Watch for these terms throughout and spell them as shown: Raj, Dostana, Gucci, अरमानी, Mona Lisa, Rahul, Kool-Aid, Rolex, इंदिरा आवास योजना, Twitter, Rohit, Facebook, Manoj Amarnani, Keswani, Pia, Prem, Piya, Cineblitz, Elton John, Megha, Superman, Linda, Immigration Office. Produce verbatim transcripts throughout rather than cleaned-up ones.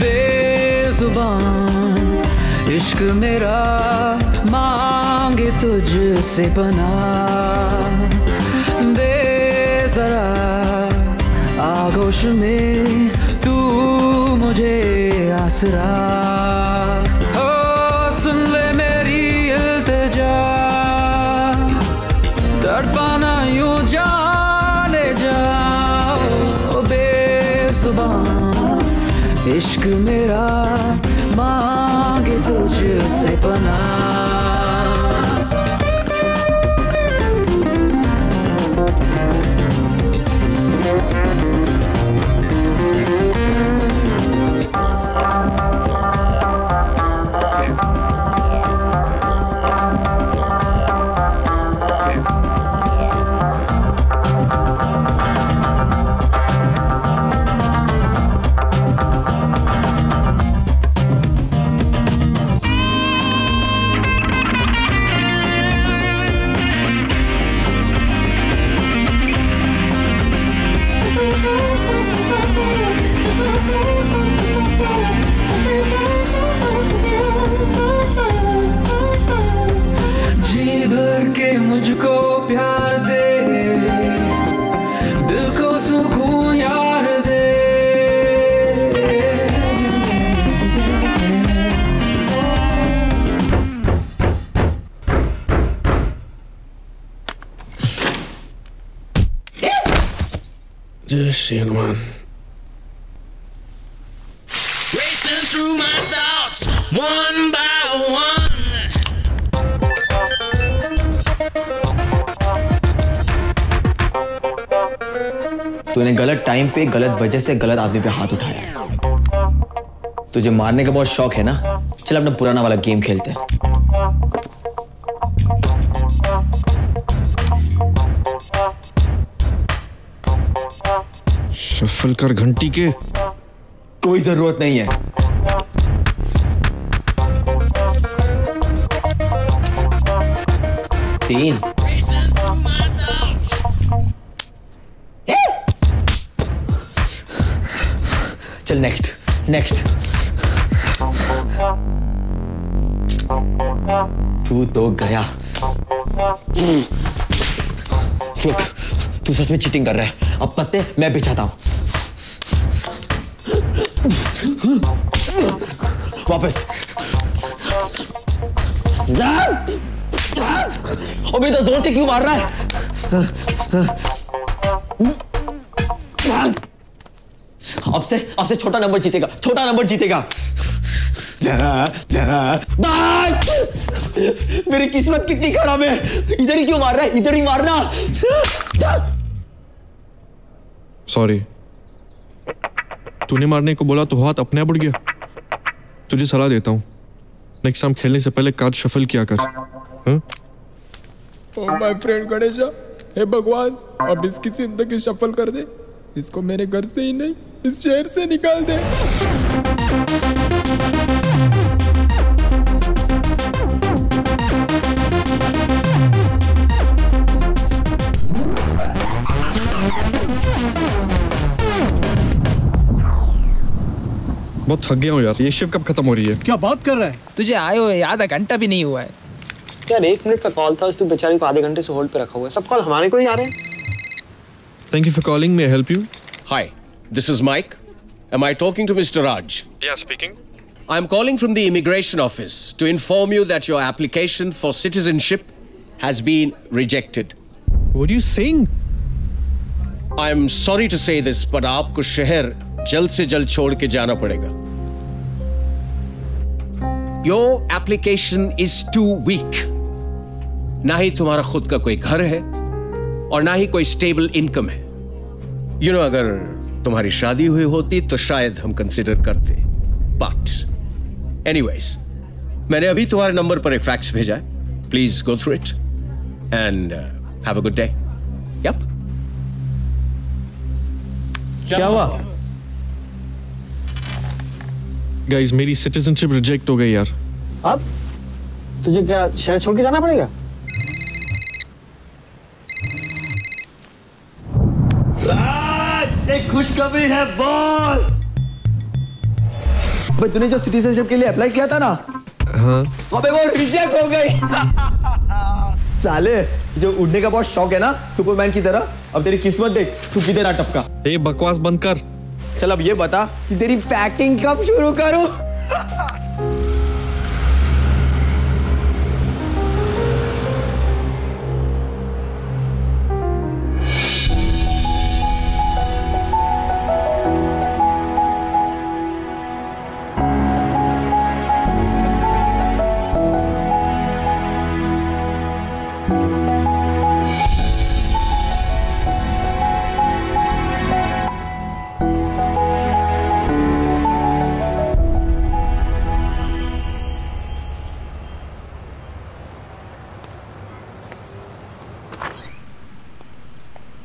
बेजुबान इश्क मेरा मांगे तुझसे बना दे जरा आगोश में तू मुझे आसरा। ओ सुन ले मेरी इल्तिजा तड़पाना यूं जाने जाओ बेजुबान इश्क मेरा मांगे तुझसे पना। One. Racing through my thoughts, one by one. तूने गलत टाइम पे गलत वजह से गलत आदमी पे हाथ उठाया। तुझे मारने का बहुत शौक है ना? चल अपना पुराना वाला गेम खेलते हैं। शफल कर घंटी के कोई जरूरत नहीं है। तीन चल नेक्स्ट नेक्स्ट। तू तो गया। रुक, तू सच में चीटिंग कर रहा है। अब पत्ते मैं बिछाता हूं। वापस अभी तो जोर से क्यों मार रहा है? अब से अब से छोटा नंबर जीतेगा, छोटा नंबर जीतेगा। मेरी किस्मत कितनी खराब है। इधर ही क्यों मार रहा है? इधर ही मारना। सॉरी, तूने मारने को बोला तो हाथ अपने आप उड़ गया। तुझे सलाह देता हूँ, नेक्स्ट टाइम खेलने से पहले कार्ड शफल किया कर। ओह माय फ्रेंड गणेशा, हे भगवान, अब इसकी जिंदगी शफल कर दे। इसको मेरे घर से ही नहीं, इस शहर से निकाल दे। बहुत थक गया हूँ यार। ये शिफ्ट कब खत्म हो रही है? क्या बात कर रहा है? तुझे आए हुए आधा घंटा भी नहीं हुआ है यार। एक मिनट का कॉल था, उस तू बेचारी को आधे घंटे से होल्ड पे रखा हुआ है। सब कॉल हमारे को ही आ रहे हैं। Thank you for calling, may help you? Hi, this is Mike. Am I talking to mister Raj? Yeah speaking. I am calling from the immigration office to inform you that your application for citizenship has been rejected. What you saying? I am sorry to say this, but आपको शहर जल्द से जल्द छोड़ के जाना पड़ेगा। Your application is too weak. ना ही तुम्हारा खुद का कोई घर है और ना ही कोई स्टेबल इनकम है। यू नो, अगर तुम्हारी शादी हुई होती तो शायद हम कंसिडर करते, बट एनीवेज मैंने अभी तुम्हारे नंबर पर एक फैक्स भेजा है। Please go through it and have a good day. Yup, क्या हुआ? गाइस, मेरी सिटीजनशिप रिजेक्ट हो गई यार। अब तुझे क्या शहर छोड़ के जाना पड़ेगा? राज, एक खुशखबरी है बॉस। भाई तूने जो सिटीजनशिप के लिए अप्लाई किया था ना, हाँ, अबे वो रिजेक्ट हो गई। साले, जो उड़ने का बहुत शौक है ना सुपरमैन की तरह, अब तेरी किस्मत देख, तू किधर अटपका। ये बकवास बंद कर। चल अब ये बता कि तेरी पैकिंग कब शुरू करूं?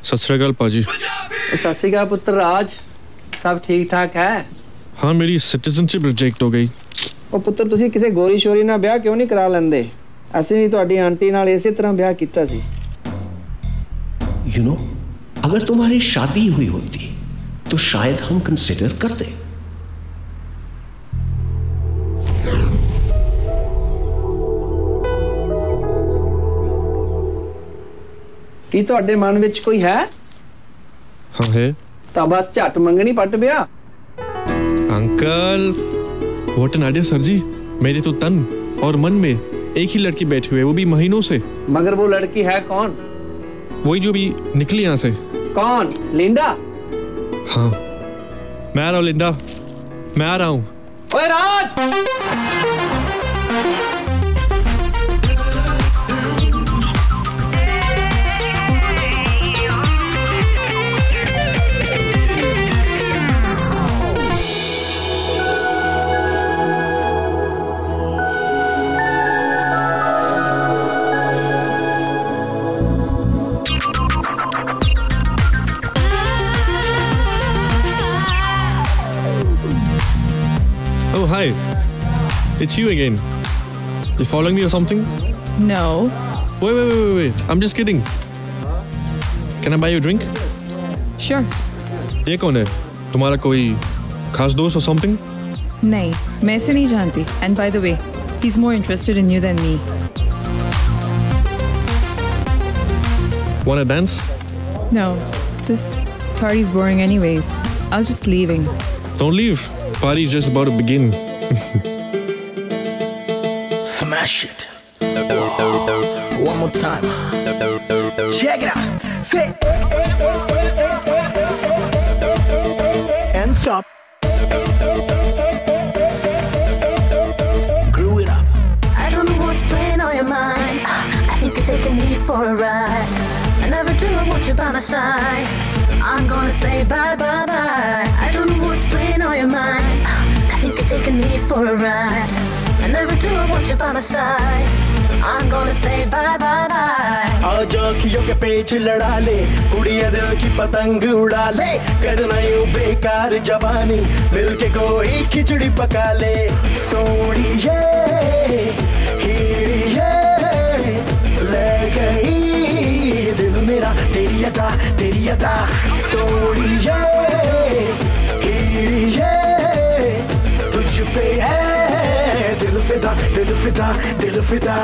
सत श्रीकाल पाजी। सत श्रीकाल पुत्र राज, सब ठीक ठाक है? हाँ, मेरी सिटीजनशिप रिजेक्ट हो गई। ओ पुत्र, तुसी किसी गोरी शोरी ना ब्याह क्यों नहीं करा लेंदे? असि भी तुहाडी आंटी नाल इसी तरह ब्याह कीता सी। यू नो, अगर तुम्हारी शादी हुई होती तो शायद हम कंसीडर करते। की तुहाडे मन विच कोई है? हाँ है। तो बस झट मंगनी पट ब्या। Uncle, what an idea sir ji. मेरे तो तन और मन में एक ही लड़की बैठी हुई है, वो भी महीनों से। मगर वो लड़की है कौन? वही जो भी निकली यहाँ से। कौन? लिंडा? हाँ, मैं आ रहा हूँ लिंडा, मैं आ रहा हूँ। ओए राज, it's you again. You following me or something? No. Wait, wait, wait, wait, wait. I'm just kidding. Can I buy you a drink? Sure. ये कौन है? तुम्हारा कोई खास दोस्त or something? नहीं, मैं से नहीं जानती. And by the way, he's more interested in you than me. Wanna dance? No. This party's boring anyways. I was just leaving. Don't leave. Party's just about to begin. Smash it. One more time. Check it out. Say. And stop. Groove it up. I don't know what's playing on your mind. I think you're taking me for a ride. I never do I want you by my side. I'm gonna say bye bye bye. I don't know what's playing on your mind. I think you're taking me for a ride. I never do I want you by my side. I'm gonna say bye bye bye. आजा अखियों के पेच लड़ा ले, कुड़िया दिल की पतंग उड़ा ले, करना यूं बेकार जवानी, मिलके कोई खिचड़ी पका ले। सोड़िए हीरिए ले गई दिल मेरा तेरी अदा तेरी अदा। सोड़िए हीरिए तुझ पे है दिल फिदा दिल फिदा दिल फिदा।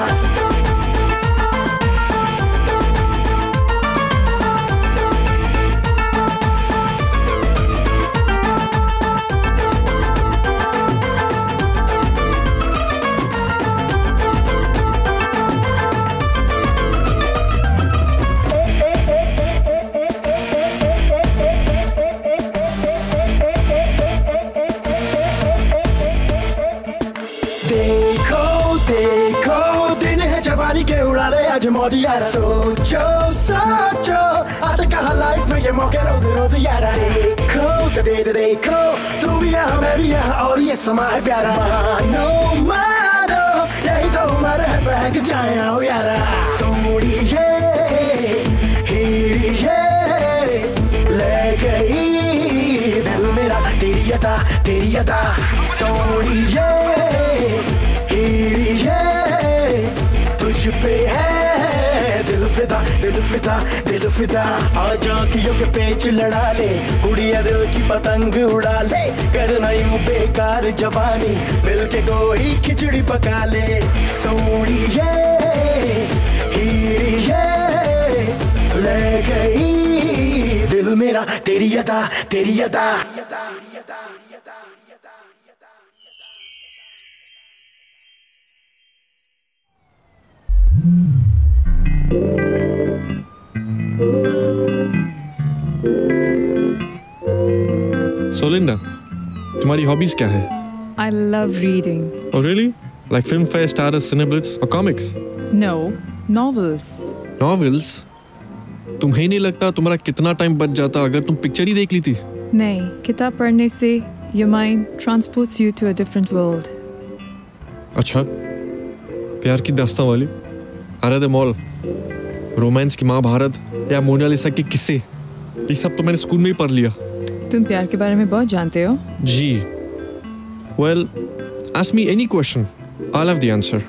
सोचो सोचो आज कहाँ लाइफ में ये मौके रोज रोज यारा। देखो तो दे दे देखो, तू भी यहाँ मैं भी यहाँ और ये समा है प्यारा। मानो मानो यही तो उम्र है बहक जाए आओ यारा। सोड़िए हीरिए ले गई दिल मेरा तेरी अदा तेरी अदा। सोड़िए हीरिए तुझ पे है दिल फिदा। दिल फिदा दिल फिदा आजा अखियों के पेच लड़ा ले गुड़िया दिल की पतंग उड़ा ले करना यूं बेकार जवानी मिलके कोई खिचड़ी पका ले सोड़िए हीरिए ले गई दिल मेरा तेरी अदा तेरी अदा So Linda, तुम्हारी हॉबीज क्या है? I love reading. Oh really? Like filmfare stars, cineblitz or comics? No, novels. Novels? तुम्हें नहीं लगता तुम्हारा कितना टाइम बच जाता अगर तुम पिक्चर ही देख ली थी? नहीं, किताब पढ़ने से your mind transports you to a different world. अच्छा, प्यार की दास्तां वाली अरे द मॉल, रोमांस की महाभारत या मोनालिसा के किस्से, ये सब तो मैंने स्कूल में ही पढ़ लिया. तुम प्यार के बारे में बहुत जानते हो. जी. Well, ask me any question. I'll have the answer.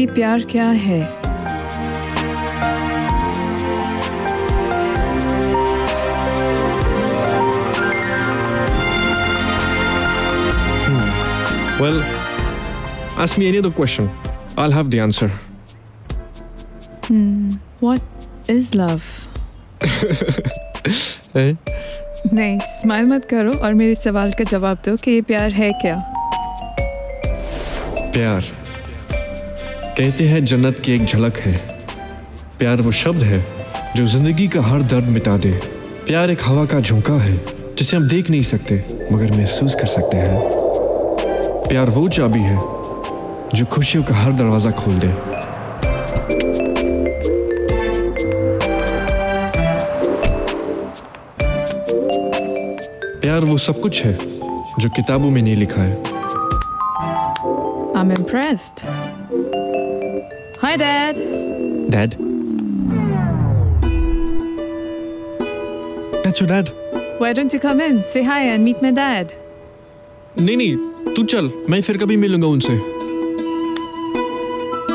ये प्यार क्या है? hmm. Well, ask me any other question. I'll have the answer. Hmm. What is love? hey? नहीं, स्माइल मत करो और मेरे सवाल का जवाब दो कि ये प्यार है क्या? प्यार कहते हैं जन्नत की एक झलक है. प्यार वो शब्द है जो जिंदगी का हर दर्द मिटा दे. प्यार एक हवा का झोंका है जिसे हम देख नहीं सकते मगर महसूस कर सकते हैं. प्यार वो चाबी है जो खुशियों का हर दरवाजा खोल दे. प्यार वो सब कुछ है जो किताबों में नहीं लिखा है. I'm impressed. Hi, Dad. Dad? That's your dad. Why don't you come in, say hi and meet my dad? नहीं नहीं, तू चल, मैं फिर कभी मिलूंगा उनसे.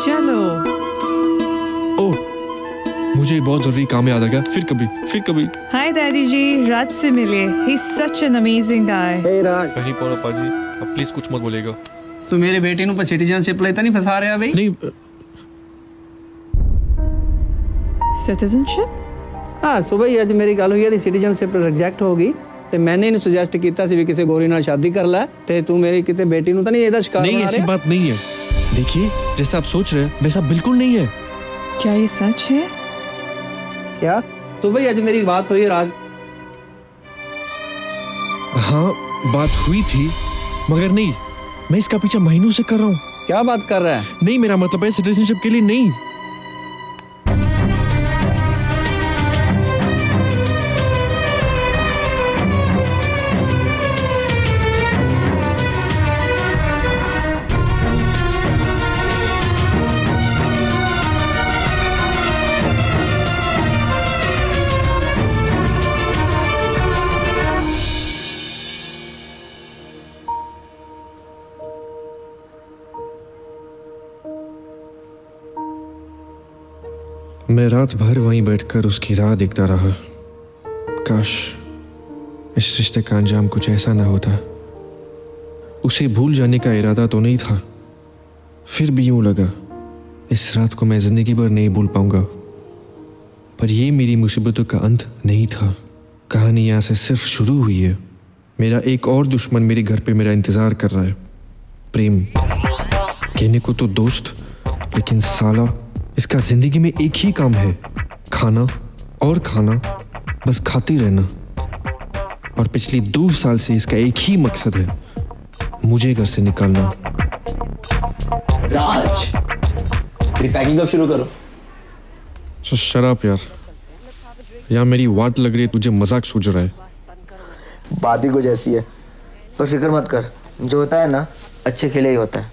चलो. ओह, मुझे बहुत जरूरी काम याद आ गया. फिर कभी फिर कभी. हाय डैडी जी, राज से मिले. He is such an amazing guy. Hey Raj. नहीं पौड़ा पाजी, अब प्लीज कुछ मत बोलेगा. तू मेरे बेटे नु पर सिटीजनशिप लेता नहीं फसा रहा भाई. नहीं सिटीजनशिप. हां, सुबह आज मेरी गल हुई है. सिटीजनशिप रिजेक्ट हो गई ते मैंने इन्हें सुजेस्ट कीता सी भी किसी गोरी नाल शादी कर ले ते तू मेरी किते बेटी नु तो नहीं एदा शिकार. नहीं, ऐसी बात नहीं है. देखिए जैसा आप सोच रहे हैं वैसा बिल्कुल नहीं है. क्या ये सच है? क्या तो भाई आज मेरी बात हुई राज. हाँ बात हुई थी मगर नहीं, मैं इसका पीछा महीनों से कर रहा हूँ. क्या बात कर रहा है? नहीं मेरा मतलब है सिटीजनशिप के लिए नहीं. मैं रात भर वहीं बैठकर उसकी राह देखता रहा. काश इस रिश्ते का अंजाम कुछ ऐसा ना होता. उसे भूल जाने का इरादा तो नहीं था, फिर भी यूं लगा इस रात को मैं जिंदगी भर नहीं भूल पाऊंगा. पर यह मेरी मुसीबतों का अंत नहीं था. कहानी यहाँ से सिर्फ शुरू हुई है. मेरा एक और दुश्मन मेरे घर पे मेरा इंतजार कर रहा है. प्रेम कहने को तो दोस्त, लेकिन साला इसका जिंदगी में एक ही काम है, खाना और खाना, बस खाते रहना. और पिछले दो साल से इसका एक ही मकसद है, मुझे घर से निकालना. राज, तेरी पैकिंग अब शुरू करो. सो शराब यार, यहाँ मेरी वाट लग रही है. तुझे मजाक सूझ रहा है. बात ही कुछ ऐसी है. पर फिक्र मत कर, जो होता है ना अच्छे के लिए ही होता है.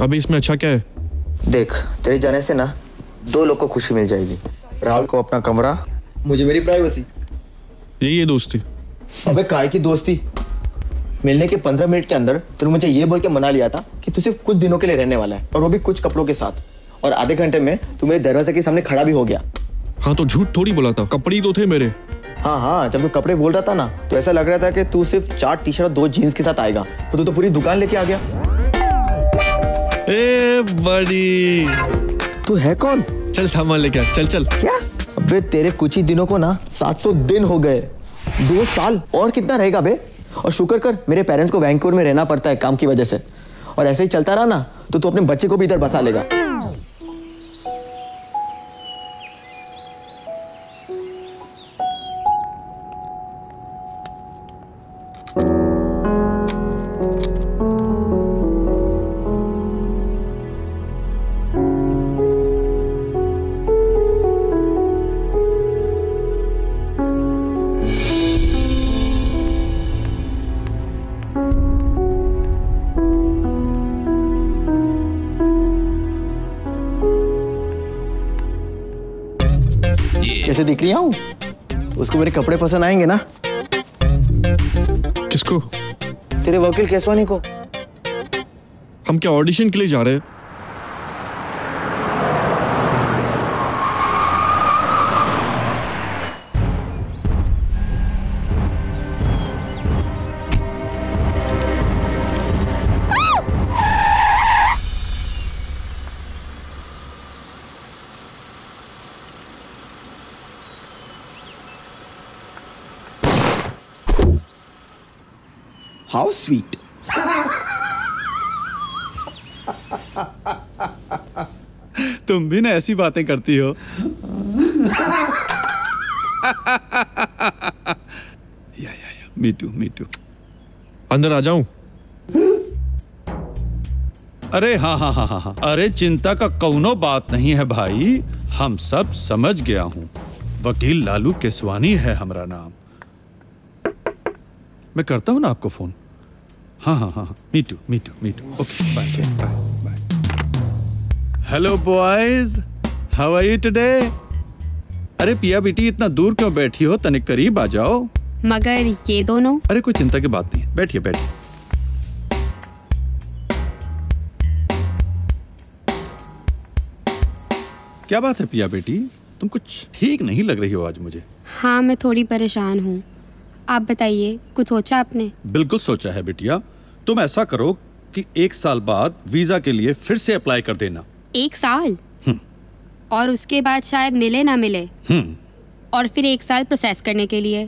अभी इसमें अच्छा क्या है? देख तेरे जाने से ना दो लोग को खुशी मिल जाएगी. राहुल को अपना कमरा, मुझे मेरी प्राइवेसी. यही है दोस्ती. अबे काय की दोस्ती? मिलने के पंद्रह मिनट के अंदर तूने मुझे ये बोल के मना लिया था कि तू सिर्फ कुछ दिनों के लिए रहने वाला है, और वो भी कुछ कपड़ों के साथ, और आधे घंटे में तू मेरे दरवाजे के सामने खड़ा भी हो गया। हाँ तो झूठ थोड़ी बोला था, कपड़े तो थे मेरे। हाँ हाँ, जब तू कपड़े बोल रहा था ना तो ऐसा लग रहा था कि तू सिर्फ चार टी शर्ट और दो जीन्स के साथ आएगा, तो तू तो पूरी दुकान लेके आ गया। ए बड़ी, तू है कौन? चल सामान लेके आ, चल चल। क्या? अबे तेरे कुछ ही दिनों को ना सात सौ दिन हो गए, दो साल और कितना रहेगा बे? और शुक्र कर मेरे पेरेंट्स को वैंकूवर में रहना पड़ता है काम की वजह से, और ऐसे ही चलता रहा ना तो तू अपने बच्चे को भी इधर बसा लेगा। कैसे दिख रही हूँ? उसको मेरे कपड़े पसंद आएंगे ना? किसको? तेरे वकील केसवानी को। हम क्या ऑडिशन के लिए जा रहे हैं? How sweet. तुम भी ना ऐसी बातें करती हो। या या या, me too, me too. अंदर आ जाऊं? अरे हाँ हाँ हाँ हाँ, अरे चिंता का कौनो बात नहीं है भाई, हम सब समझ गया हूँ। वकील लालू केसवानी है हमारा नाम। मैं करता हूँ ना आपको फोन। हाँ हाँ हाँ, me too me too me too, okay bye bye bye. Hello boys, how are you today? अरे पिया बेटी, इतना दूर क्यों बैठी हो, तनिक करीब आ जाओ। मगर ये दोनों? अरे कोई चिंता की बात नहीं, बैठिए बैठिए। क्या बात है पिया बेटी, तुम कुछ ठीक नहीं लग रही हो आज मुझे। हाँ मैं थोड़ी परेशान हूँ, आप बताइए कुछ सोचा आपने? बिल्कुल सोचा है बिटिया, तुम ऐसा करो कि एक साल बाद वीजा के लिए फिर से अप्लाई कर देना। एक साल? और उसके बाद शायद मिले ना मिले, और फिर एक साल प्रोसेस करने के लिए।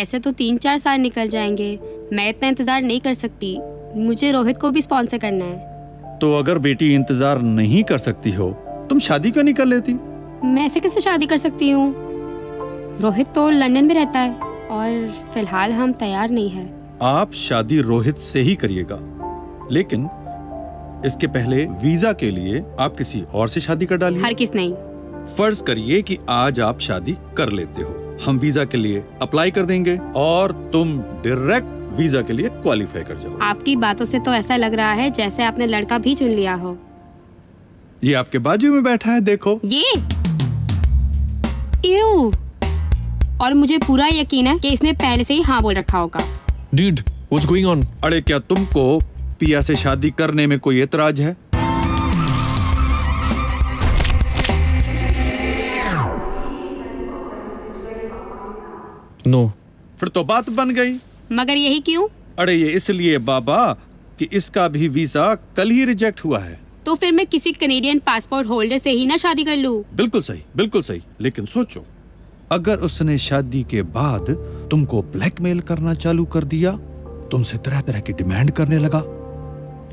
ऐसे तो तीन चार साल निकल जाएंगे, मैं इतना इंतजार नहीं कर सकती, मुझे रोहित को भी स्पॉन्सर करना है। तो अगर बेटी इंतजार नहीं कर सकती हो, तुम शादी क्यों नहीं कर लेती? मैं ऐसे कैसे शादी कर सकती हूँ, रोहित तो लंदन में रहता है और फिलहाल हम तैयार नहीं है। आप शादी रोहित से ही करिएगा, लेकिन इसके पहले वीजा के लिए आप किसी और से शादी कर डालिए। हर किस नहीं। फर्ज करिए कि आज आप शादी कर लेते हो, हम वीजा के लिए अप्लाई कर देंगे और तुम डायरेक्ट वीजा के लिए क्वालिफाई कर जाओ। आपकी बातों से तो ऐसा लग रहा है जैसे आपने लड़का भी चुन लिया हो। ये आपके बाजू में बैठा है, देखो ये। इव, और मुझे पूरा यकीन है कि इसने पहले से ही हाँ बोल रखा होगा। Dude, what's going on? अरे क्या तुमको पिया से शादी करने में कोई एतराज है? No. फिर तो बात बन गई। मगर यही क्यों? अरे ये इसलिए बाबा कि इसका भी वीजा कल ही रिजेक्ट हुआ है। तो फिर मैं किसी कनेडियन पासपोर्ट होल्डर से ही ना शादी कर लूँ? बिल्कुल सही, बिल्कुल सही, लेकिन सोचो अगर उसने शादी के बाद तुमको ब्लैकमेल करना चालू कर दिया, तुमसे तरह तरह की डिमांड करने लगा,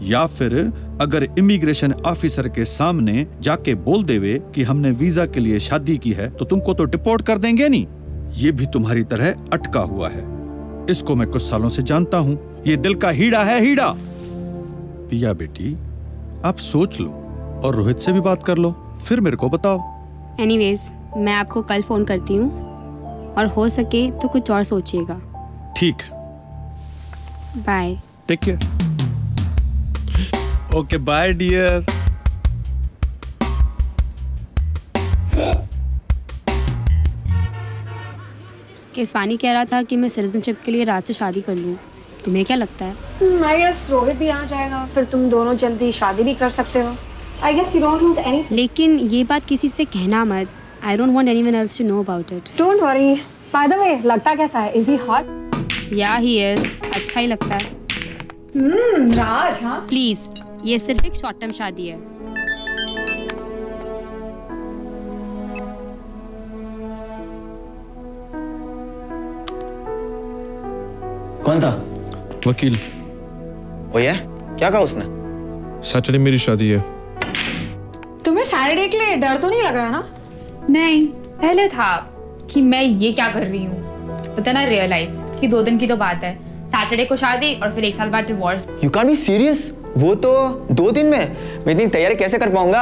या फिर अगर इमिग्रेशन ऑफिसर के सामने जाके बोल देवे कि हमने वीजा के लिए शादी की है, तो तुमको तो डिपोर्ट कर देंगे नहीं। ये भी तुम्हारी तरह अटका हुआ है, इसको मैं कुछ सालों से जानता हूँ, ये दिल का हीड़ा है, हीड़ा। पिया बेटी आप सोच लो और रोहित से भी बात कर लो, फिर मेरे को बताओ। एनीवेज मैं आपको कल फोन करती हूँ, और हो सके तो कुछ और सोचिएगा। ठीक, bye, take care. Okay bye dear. Keswani कह रहा था कि मैं सिटीजनशिप के लिए राज से शादी कर लूँ, तुम्हें क्या लगता है? आई गेस रोहित भी आ जाएगा, फिर तुम दोनों जल्दी शादी भी कर सकते हो। I guess you don't lose anything. लेकिन ये बात किसी से कहना मत। I don't want anyone else to know about it. Don't worry. By the way लगता कैसा है? Is he hot? या ही इज। अच्छा ही लगता है। हम्म राज हां प्लीज, ये सिर्फ एक शॉर्ट टर्म शादी है। कौन था? वकील। वो ये क्या कहा उसने? सैटरडे मेरी शादी है। तुम्हें सैटरडे के लिए डर तो नहीं लग रहा ना? नहीं, पहले था कि मैं ये क्या कर रही हूँ, पता ना रियलाइज कि दो दिन की तो बात है, सैटरडे को शादी और फिर एक साल बाद divorce. You can be serious? वो तो दो दिन में मैं इतनी तैयारी कैसे कर पाऊंगा?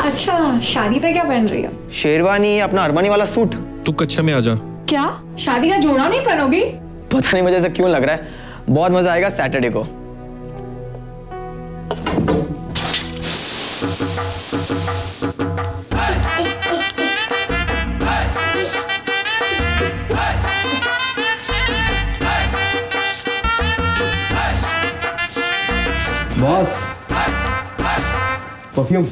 अच्छा शादी पे क्या पहन रही हो? शेरवानी, अपना अरमानी वाला सूट। तू कच्चे में आ जा। क्या शादी का जोड़ा नहीं पहनोगी? पता नहीं मुझे ऐसा क्यों लग रहा है, बहुत मजा आएगा सैटरडे को। बॉस परफ्यूम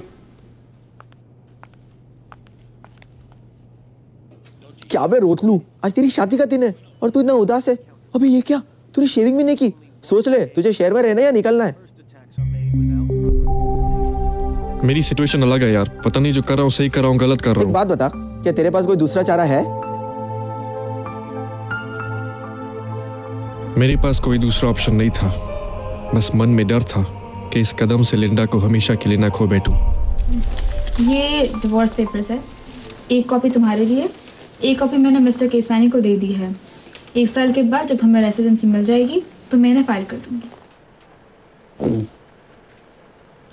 क्या बे रोतलू, आज तेरी शादी का दिन है और तू इतना उदास है। अबे ये क्या, तूने शेविंग भी नहीं की? सोच ले तुझे शहर में रहना है या निकलना है। मेरी सिचुएशन अलग है यार, पता नहीं जो कर रहा हूँ सही कर रहा हूँ गलत कर रहा हूँ। एक बात बता, क्या तेरे पास कोई दूसरा चारा है? मेरे पास कोई दूसरा ऑप्शन नहीं था, बस मन में डर था कि इस कदम से लिंडा को हमेशा के लिए ना खो बैठूं। ये डिवोर्स पेपर्स है, एक कॉपी तुम्हारे लिए, एक कॉपी मैंने मिस्टर केसवानी को दे दी है। एक साल के बाद जब हमें रेसिडेंसी मिल जाएगी तो मैंने फाइल कर दूंगी।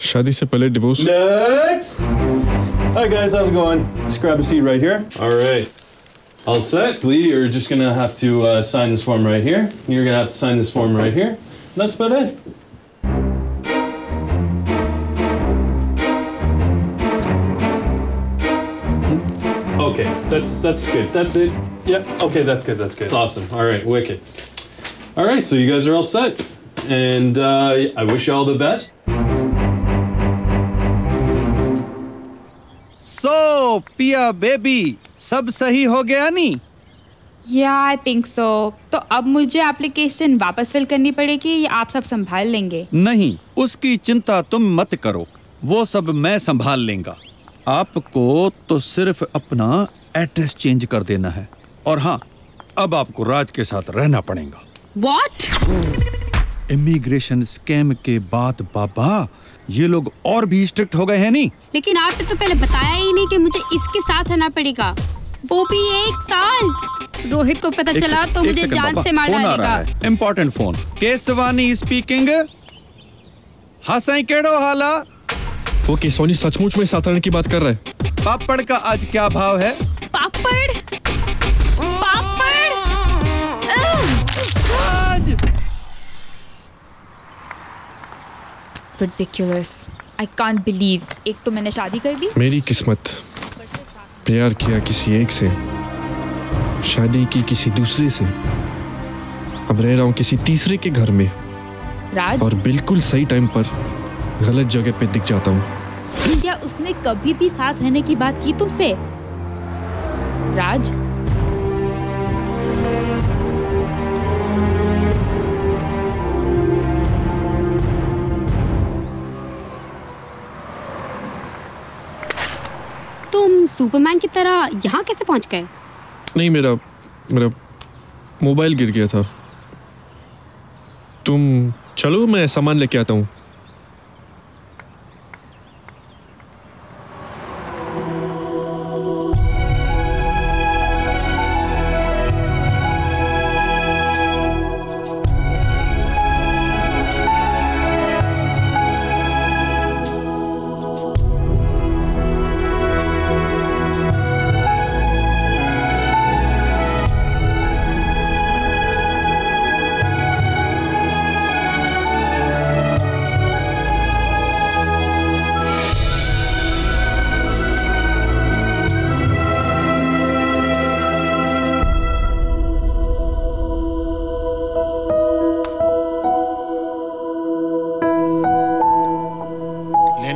शादी से पहले divorce. Hi guys, how's it going? Just grab a seat right here. All right. All set. Lee, you're just going to have to uh, sign this form right here. You're going to have to sign this form right here. That's about it. Okay, that's that's good. That's it. Yep. Okay, that's good. That's good. That's awesome. All right, wicked. All right, so you guys are all set, and uh, I wish you all the best. So, Piya baby, सब सही हो गया नहीं? Yeah, I think so. तो अब मुझे application वापस fill करनी पड़ेगी या आप सब संभाल लेंगे? नहीं, उसकी चिंता तुम मत करो. वो सब मैं संभाल लेंगा. आपको तो सिर्फ अपना एड्रेस चेंज कर देना है और हाँ, अब आपको राज के साथ रहना पड़ेगा। व्हाट? इमिग्रेशन स्कैम के बाद बाबा ये लोग और भी स्ट्रिक्ट हो गए हैं। नहीं लेकिन आपने तो पहले बताया ही नहीं कि मुझे इसके साथ रहना पड़ेगा, वो भी एक साल। रोहित को पता चला तो मुझे जान से मार डालेगा। Important phone. केसवानी स्पीकिंग। हसाई केड़ो हाला। वो केसवानी सचमुच में साधारण की बात कर रहा है। पापड़ का आज क्या भाव है? पापड़? पापड़? आज? Ridiculous. I can't believe. एक तो मैंने शादी कर ली। मेरी किस्मत, प्यार किया किसी एक से, शादी की किसी दूसरे से, अब रह रहा हूँ किसी तीसरे के घर में। राज? और बिल्कुल सही टाइम पर गलत जगह पे दिख जाता हूँ। क्या उसने कभी भी साथ रहने की बात की तुमसे? राज? तुम सुपरमैन की तरह यहाँ कैसे पहुँच गए? नहीं, मेरा मेरा मोबाइल गिर गया था। तुम चलो, मैं सामान लेके आता हूँ।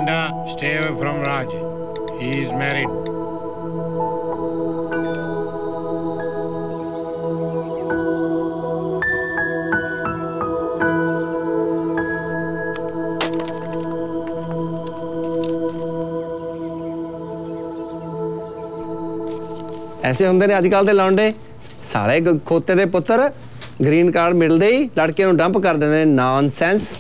Linda, stay away from Raj. He is married. ऐसे होंगे ने आजकल के लौंडे साले खोते दे पुत्र ग्रीन कार्ड मिलते ही लड़के को डंप कर देते हैं। नॉनसेंस।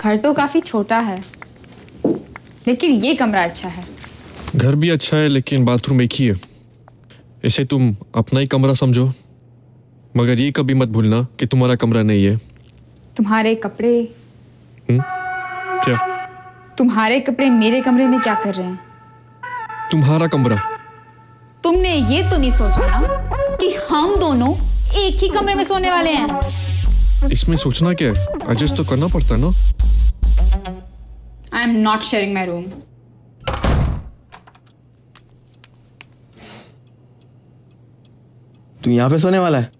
घर तो काफी छोटा है लेकिन ये कमरा अच्छा है। घर भी अच्छा है लेकिन बाथरूम एक ही है। इसे तुम अपना ही कमरा समझो, मगर ये कभी मत भूलना कि तुम्हारा कमरा नहीं है। तुम्हारे कपड़े हुँ? क्या तुम्हारे कपड़े मेरे कमरे में क्या कर रहे हैं? तुम्हारा कमरा। तुमने ये तो नहीं सोचा ना कि हम दोनों एक ही कमरे में सोने वाले हैं? इसमें सोचना क्या है, एडजस्ट तो करना पड़ता है ना। I am not sharing my room. तू यहाँ पे सोने वाला है?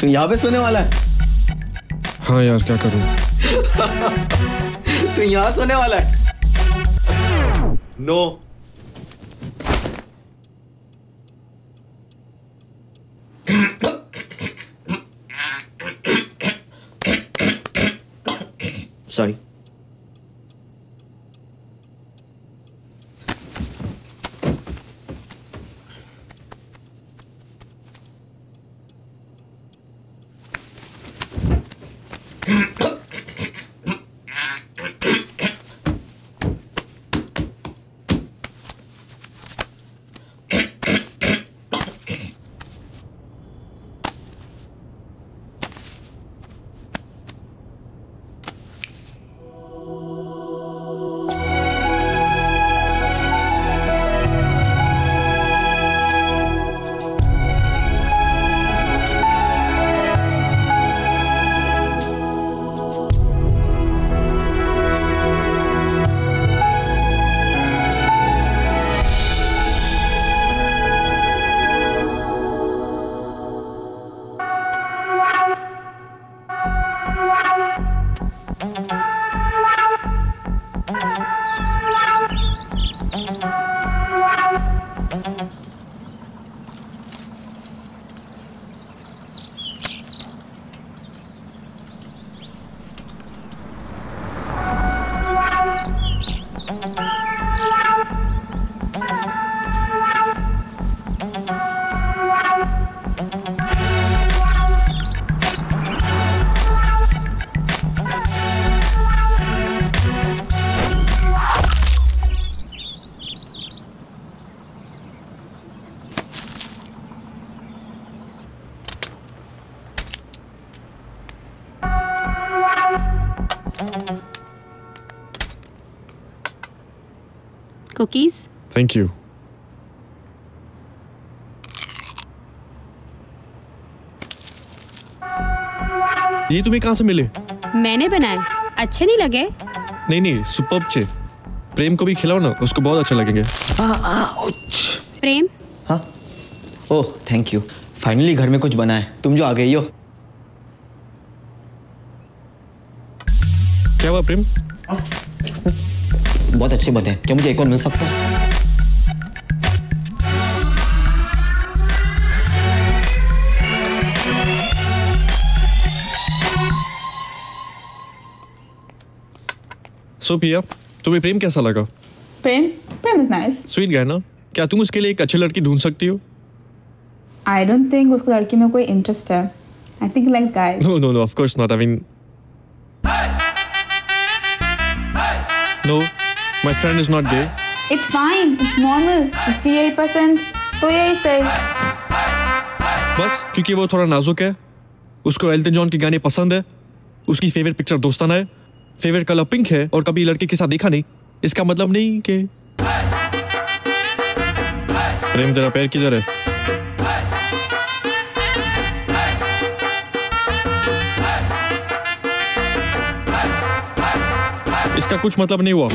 तू यहाँ पे सोने वाला है? हाँ यार क्या करूं। तू यहाँ सोने वाला है? No. Sorry. Cookies? Thank you. ये तुम्हें कहाँ से मिले? मैंने बनाए। अच्छे नहीं लगे? नहीं नहीं सुपर्ब चे। प्रेम को भी खिलाओ ना, उसको बहुत अच्छा लगेंगे। आ, आ, प्रेम? हाँ? ओह थैंक यू। फाइनली घर में कुछ बना है, तुम जो आ गई हो। क्या हुआ प्रेम? आ? बहुत अच्छे बने, क्या मुझे एक और मिल सकता है? सो पिया, तुम्हें प्रेम कैसा लगा? Prem Prem is nice. Sweet guy ना? क्या तुम उसके लिए एक अच्छी लड़की ढूंढ सकती हो? आई डोंट थिंक उसको लड़की में कोई इंटरेस्ट है। I think like guys. No no no of course not. I mean no My friend is not gay. It's fine. It's normal. उसकी यही पसंद तो यही सही। बस क्योंकि वो थोड़ा नाजुक है, उसको एल्टन जॉन के गाने पसंद है, उसकी फेवरेट पिक्चर दोस्ताना है, फेवरेट कलर पिंक है और कभी लड़के के साथ देखा नहीं, इसका मतलब नहीं कि। प्रेम तेरा पैर किधर है? इसका कुछ मतलब नहीं हुआ।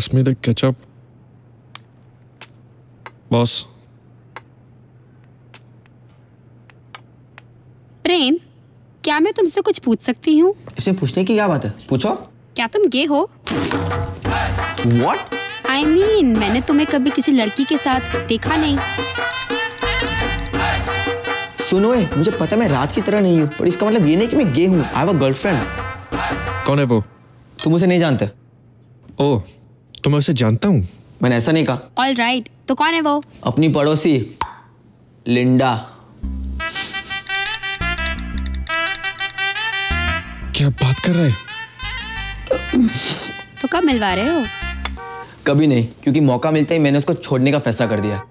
pass me the ketchup? Boss. प्रेम, क्या मैं तुमसे कुछ पूछ सकती हूँ? इससे पूछने की क्या बात है? पूछो। क्या तुम गे हो? What? I mean, मैंने तुम्हें कभी किसी लड़की के साथ देखा नहीं। सुनो ए, मुझे पता मैं राज की तरह नहीं हूँ, पर इसका मतलब ये नहीं कि मैं गे हूँ। I have a girlfriend। कौन है वो? तुम उसे नहीं जानते। ओह, तो मैं उसे जानता हूँ। मैंने ऐसा नहीं कहा। All right, तो कौन है वो? अपनी पड़ोसी, लिंडा। क्या बात कर रहे हो? तो कब मिलवा रहे हो? कभी नहीं, क्योंकि मौका मिलता ही मैंने उसको छोड़ने का फैसला कर दिया।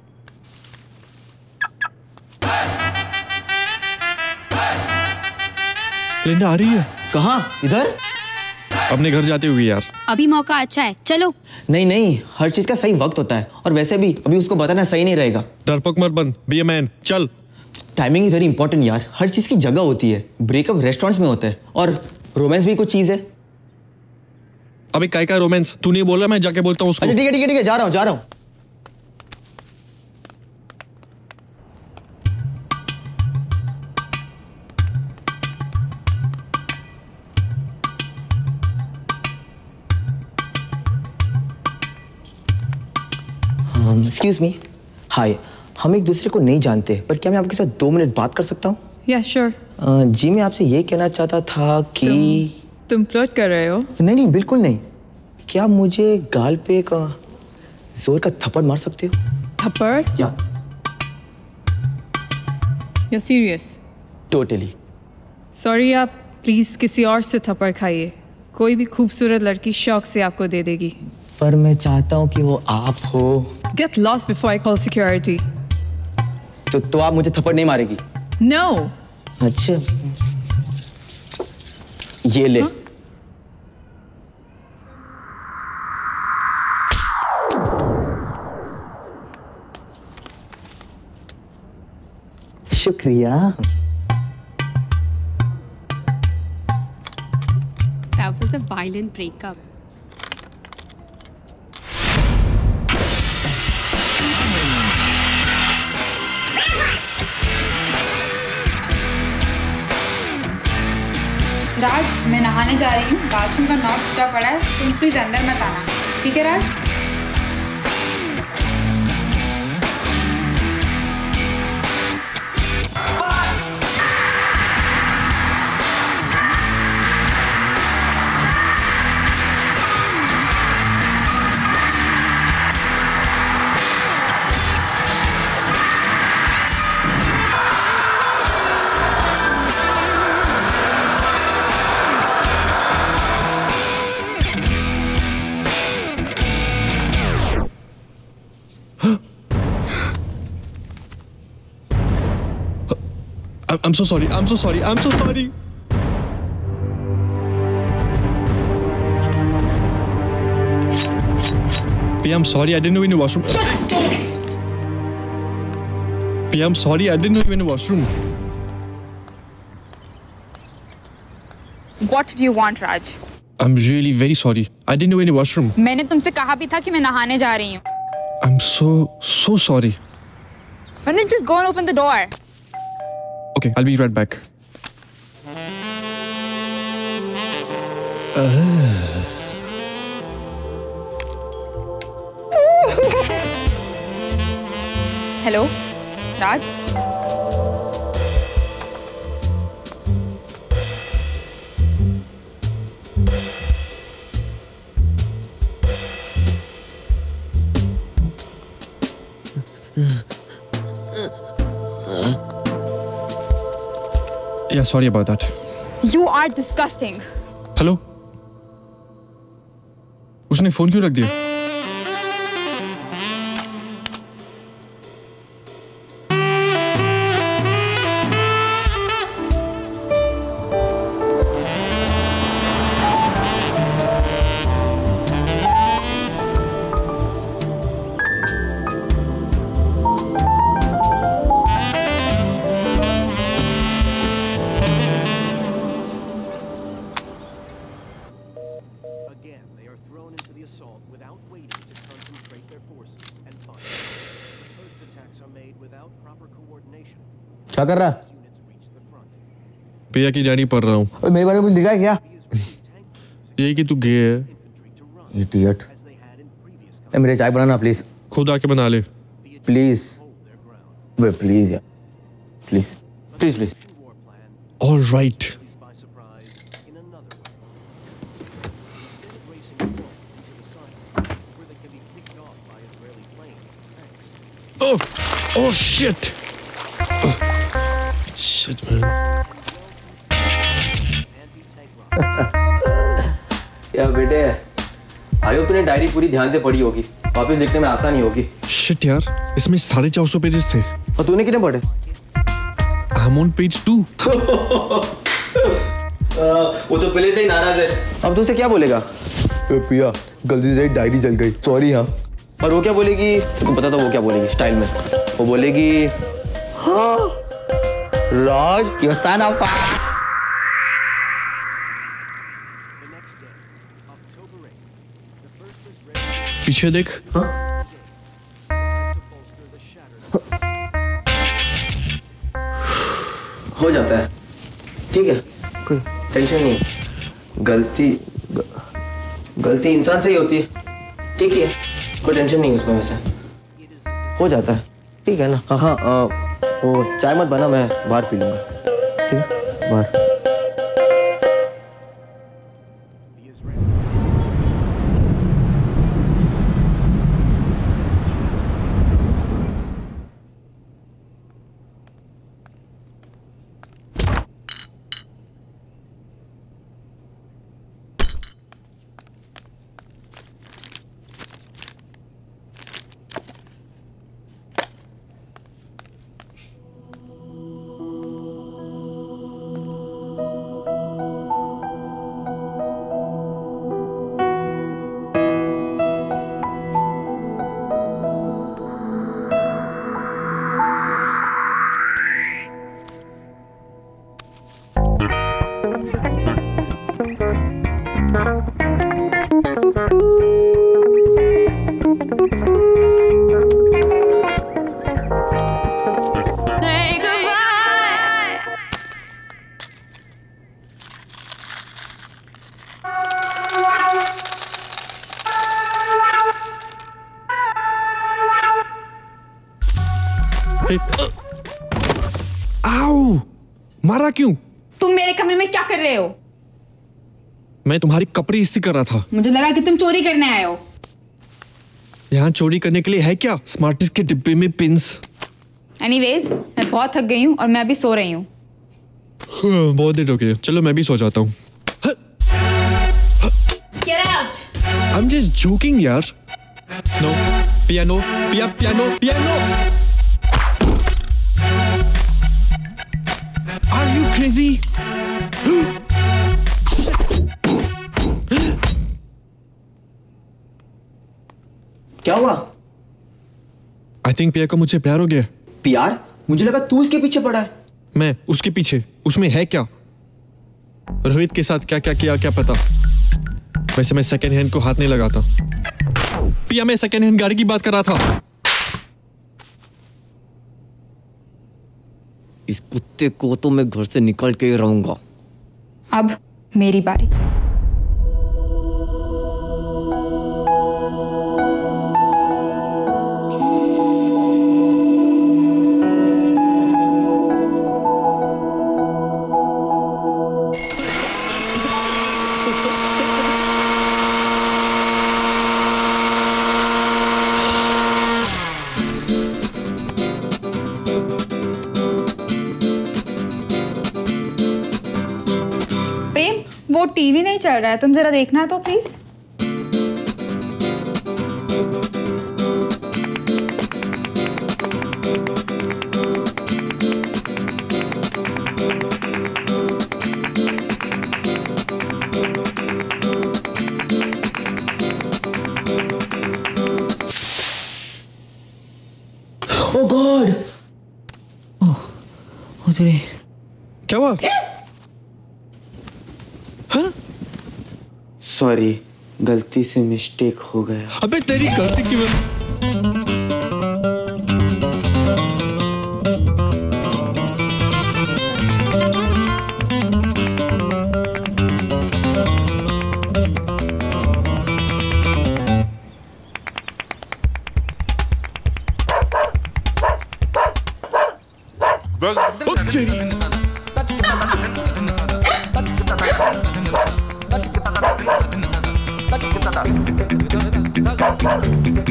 लिंडा आ रही है। कहाँ? इधर? अपने घर जाते हुए यार। अभी मौका अच्छा है, चलो। नहीं नहीं, हर चीज का सही वक्त होता है, और वैसे भी अभी उसको बताना सही नहीं रहेगा। डरपोक मत बन, बी ए मैन, चल। टाइमिंग इज वेरी इंपॉर्टेंट यार, हर चीज की जगह होती है। ब्रेकअप रेस्टोरेंट्स में होते हैं, और रोमांस भी कुछ चीज है। अभी काय का रोमांस? तू नहीं बोल रहा, मैं जाके बोलता हूँ उसको। अच्छा ठीक है ठीक है ठीक है, जा रहा हूँ जा रहा हूँ। Excuse me, hi, हम एक दूसरे को नहीं जानते, पर क्या मैं आपके साथ दो मिनट बात कर सकता हूँ? Yeah, sure. uh, जी मैं आपसे ये कहना चाहता था कि तुम, तुम फ्लर्ट कर रहे हो? नहीं नहीं बिल्कुल नहीं। क्या आप मुझे गाल पे एक जोर का थप्पड़ मार सकते हो? थप्पड़? Yeah. You're serious? Totally. Sorry, आप प्लीज किसी और से थप्पड़ खाइए। कोई भी खूबसूरत लड़की शौक से आपको दे देगी। पर मैं चाहता हूँ कि वो आप हो। Get lost before I call security. तो तो आप मुझे थप्पड़ नहीं मारेगी? No. अच्छा। ये ले। हाँ? शुक्रिया। That was a violent breakup. राज, मैं नहाने जा रही हूँ, बाथरूम का नॉब टूटा पड़ा है, तुम प्लीज अंदर मत आना, ठीक है राज? I'm so sorry. I'm so sorry. I'm so sorry. Piya, I'm sorry. I didn't know you were in the washroom. Piya, I'm sorry. I didn't know you were in the washroom. What do you want, Raj? I'm really very sorry. I didn't know you were in the washroom. मैंने तुमसे कहा भी था कि मैं नहाने जा रही हूँ. I'm so so sorry. Why don't you just go and open the door? Okay, I'll be right back. Uh. Hello, Raj? Yeah, sorry about that. You are disgusting. Hello? उसने फोन क्यों रख दिया? Again, they are thrown into the assault without क्या कर रहा है? पिया की डायरी पढ़ रहा हूँ। मेरे बारे में कुछ लिखा है क्या? ये कि तू गे है। इडियट। मेरे चाय बनाना प्लीज। खुद आके बना ले प्लीज। बे प्लीज यार please please please. All right. Oh oh shit shit man. या बेटे आई होप तूने डायरी पूरी ध्यान से पढ़ी होगी, वापस लिखने में आसानी होगी। शिट यार, इसमें साढ़े चार सौ पेजेस थे और तूने कितने पढ़े? I am on page two. वो तो पहले से ही नाराज है, अब तू उसे क्या बोलेगा? पिया गलती से डायरी जल गई, सॉरी। हाँ और वो क्या बोलेगी? तुमको पता था वो क्या बोलेगी? स्टाइल में वो बोलेगी हाँ राज योर सन ऑफ पीछे देख। हाँ? हो जाता है, ठीक है, कोई टेंशन नहीं। गलती ग, गलती इंसान से ही होती है, ठीक है, कोई टेंशन नहीं उसमें, वैसे हो जाता है, ठीक है ना। हाँ हाँ आ, वो चाय मत बना, मैं बाहर पी लूँगा, ठीक है, बाहर। क्यों? तुम मेरे कमरे में क्या कर रहे हो? मैं तुम्हारी कपड़े इस्त्री कर रहा था। मुझे लगा कि तुम चोरी करने आए हो। यहाँ चोरी करने के लिए है क्या? स्मार्टिस्ट के डिब्बे में पिंस। एनीवेज, मैं बहुत थक गई हूँ और मैं अभी सो रही हूँ। हाँ, बहुत देर हो गई, चलो मैं भी सो जाता हूँ। Get out! I'm just joking यार। No, piano, piano, piano, piano. Crazy. क्या हुआ? I think पिया को मुझसे प्यार हो गया। प्यार? मुझे लगा तू उसके पीछे पड़ा है। मैं उसके पीछे? उसमें है क्या? रोहित के साथ क्या क्या किया क्या पता। वैसे मैं सेकेंड हैंड को हाथ नहीं लगाता। पिया मैं सेकेंड हैंड गाड़ी की बात कर रहा था। इस कुत्ते को तो मैं घर से निकल के ही रहूंगा। अब मेरी बारी। टीवी नहीं चल रहा है, तुम जरा देखना तो प्लीज। ओह गॉड, ओह ओह तेरे क्या हुआ? सॉरी, गलती से मिस्टेक हो गया। अबे तेरी गलती क्यों? नंगे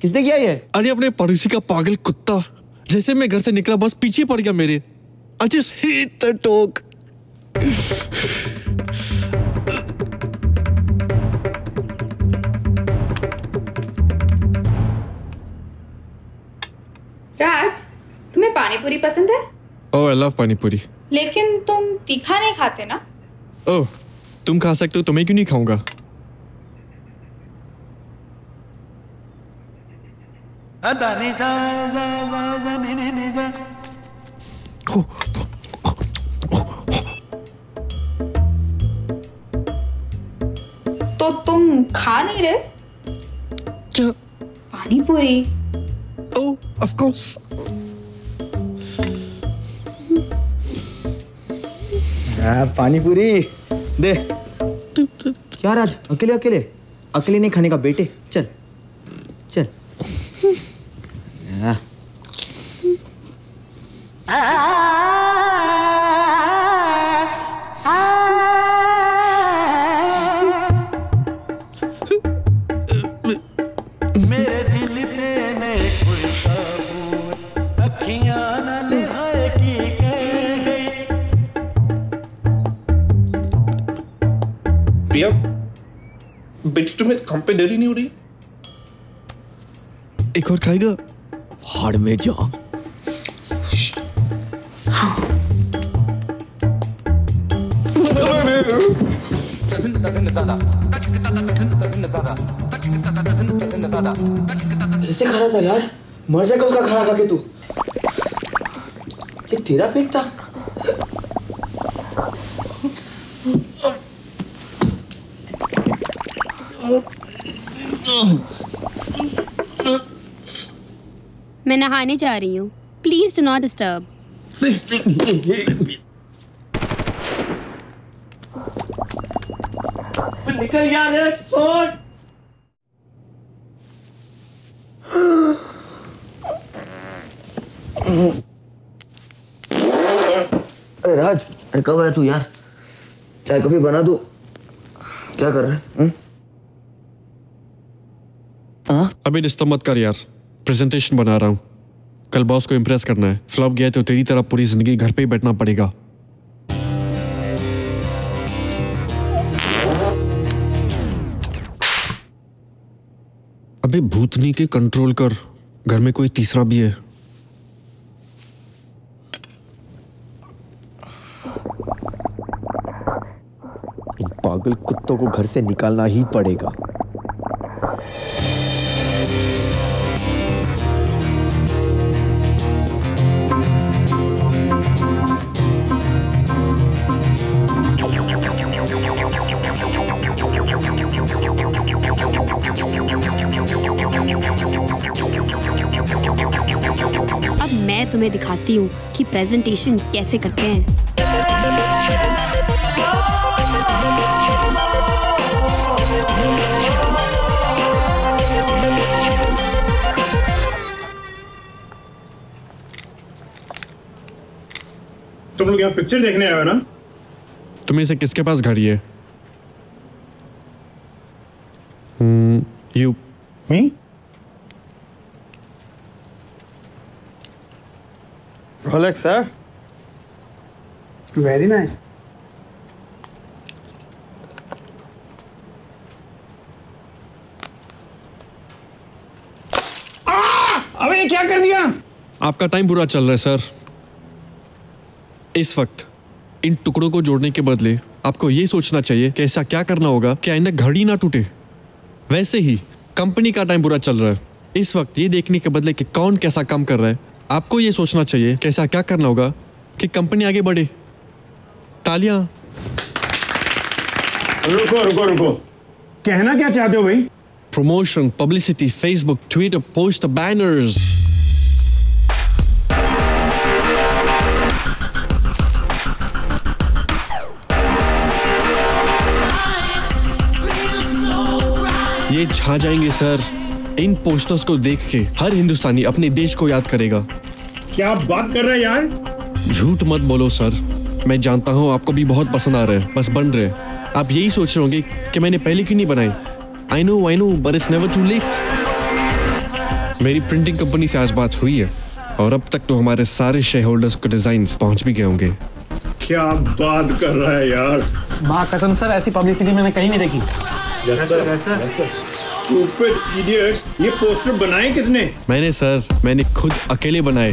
किसने किया ये? अरे अपने पड़ोसी का पागल कुत्ता। जैसे मैं घर से निकला बस पीछे पड़ गया मेरे। I just hate the dog. राज, तुम्हें पानी पूरी पसंद है? Oh, I love पानी पूरी. लेकिन तुम तीखा नहीं खाते ना? Oh, तुम खा सकते हो तो मैं क्यों नहीं खाऊंगा? तो तुम खा नहीं रहे क्या पानी पूरी? Oh, of course. आ, पानी पूरी दे। क्या राज अकेले अकेले अकेले नहीं खाने का बेटे। चल चल आ। आ, आ, आ, आ, मेरे दिल पे में कोई काबू अखियां न लिहाए की कह गई। पिया बेटी तुम्हें कंपेडरी नहीं हो रही? एक और खाएगा हाड़ में जा। कैसे खा रहा था यार? मर जाएगा उसका खाना खा के तू। ये तेरा पेट था। मैं नहाने जा रही हूँ, प्लीज डू नॉट डिस्टर्ब। निकल गया रे छोड़। अरे राज, अरे कब आया तू यार? चाय कॉफी बना दू। क्या कर रहा है? अभी डिस्टर्ब मत कर यार, प्रेजेंटेशन बना रहा हूँ। कल बॉस को इम्प्रेस करना है। फ्लॉप गया तो तेरी तरह पूरी जिंदगी घर पे ही बैठना पड़ेगा। अबे भूतनी के कंट्रोल कर, घर में कोई तीसरा भी है। इन पागल कुत्तों को घर से निकालना ही पड़ेगा। तुम्हें दिखाती हूँ कि प्रेजेंटेशन कैसे करते हैं। तुम लोग यहाँ पिक्चर देखने आए हो ना? तुम्हें से किसके पास गाड़ी है? Hmm, you me? Rolex, sir. Very nice. अबे ये क्या कर दिया? आपका टाइम बुरा चल रहा है सर। इस वक्त इन टुकड़ों को जोड़ने के बदले आपको ये सोचना चाहिए कि ऐसा क्या करना होगा कि आइंदा घड़ी ना टूटे। वैसे ही कंपनी का टाइम बुरा चल रहा है। इस वक्त ये देखने के बदले कि कौन कैसा काम कर रहा है, आपको ये सोचना चाहिए कैसा क्या करना होगा कि कंपनी आगे बढ़े। तालियां। रुको रुको रुको, कहना क्या चाहते हो भाई? Promotion, publicity, Facebook, Twitter, post, banners. ये छा जाएंगे सर। इन पोस्टर्स को देख के हर हिंदुस्तानी अपने देश को याद करेगा। क्या आप बात कर रहे हैं यार? झूठ मत बोलो सर, मैं जानता हूँ आपको भी बहुत पसंद आ रहा है, बस बन रहे। आप यही सोच रहे होंगे कि मैंने पहले क्यों नहीं बनाई। I know I know but it's never too late. मेरी प्रिंटिंग कंपनी से आज बात हुई है और अब तक तो हमारे सारे शेयर होल्डर्स को डिजाइन्स पहुंच भी गए होंगे। क्या बात कर रहा है यार, माँ कसम सर, ऐसी पब्लिसिटी मैंने कहीं नहीं देखी। Yes sir, yes sir. Super idiot, ये पोस्टर बनाए किसने? मैंने सर, मैंने खुद अकेले बनाए।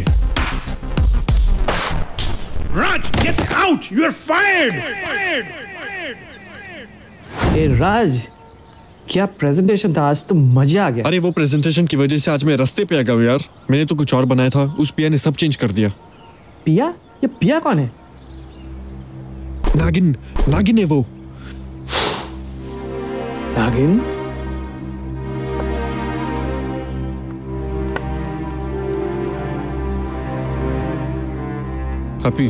Raj get out, you are fired. ए राज, क्या प्रेजेंटेशन था आज, तो मजा आ गया। अरे वो प्रेजेंटेशन की वजह से आज मैं रास्ते पे आ गया यार। मैंने तो कुछ और बनाया था, उस पिया ने सब चेंज कर दिया। पिया? ये पिया कौन है? नागिन, नागिन है वो। नागिन? Happy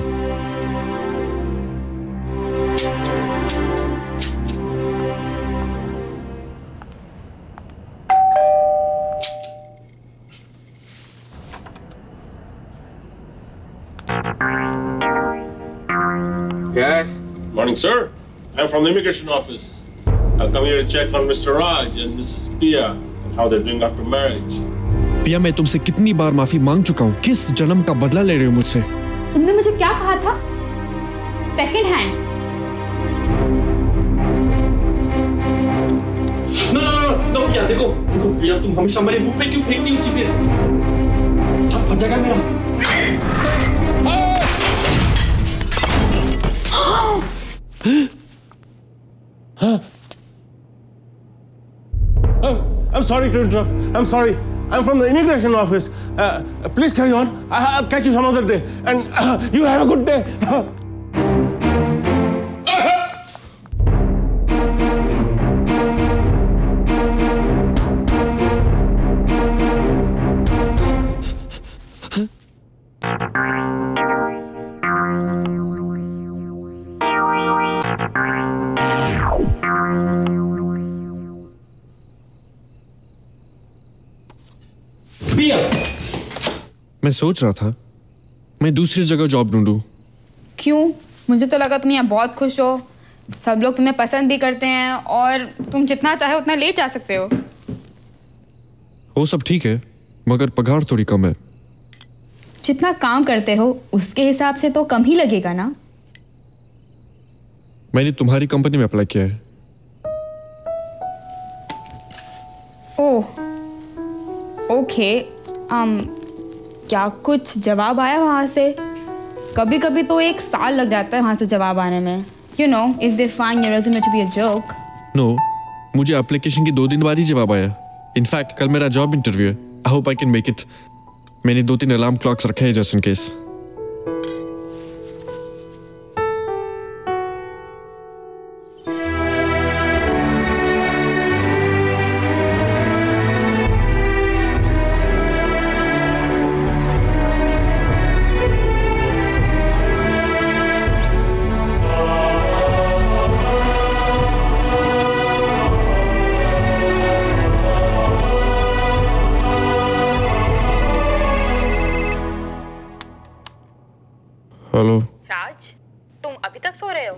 Sir, I'm from the Immigration Office. I've come here to check on Mister Raj and Missus Piya and how they're doing after marriage. Piya, मैं तुमसे कितनी बार माफी मांग चुका हूँ, किस जन्म का बदला ले रहे हो मुझसे? तुमने मुझे क्या कहा था? Second hand. No, no, no, no, Piya, देखो, देखो Piya, तुम हमेशा मेरे मुँह पे क्यों फेंकती हो चीजें? सब फट जाएगा मेरा। Huh? Oh, I'm sorry to interrupt. I'm sorry. I'm from the Immigration Office. Uh, please carry on. I'll catch you some other day. And uh, you have a good day. मैं सोच रहा था मैं दूसरी जगह जॉब ढूंढूं। क्यों? मुझे तो लगा तुम यहाँ बहुत खुश हो, सब लोग तुम्हें पसंद भी करते हैं और तुम जितना चाहे उतना लेट जा सकते हो। वो सब ठीक है मगर पगार थोड़ी कम है। जितना काम करते हो उसके हिसाब से तो कम ही लगेगा ना। मैंने तुम्हारी कंपनी में अप्लाई किया है। ओह, ओके, um, क्या कुछ जवाब आया वहाँ से? कभी कभी तो एक साल लग जाता है वहाँ से जवाब आने में। You know if they find your resume to be a joke. No, मुझे एप्लीकेशन के दो दिन बाद ही जवाब आया। इनफैक्ट कल मेरा जॉब इंटरव्यू है। I hope I can make it. मैंने दो तीन अलार्म क्लॉक्स रखे हैं जस्ट इन केस।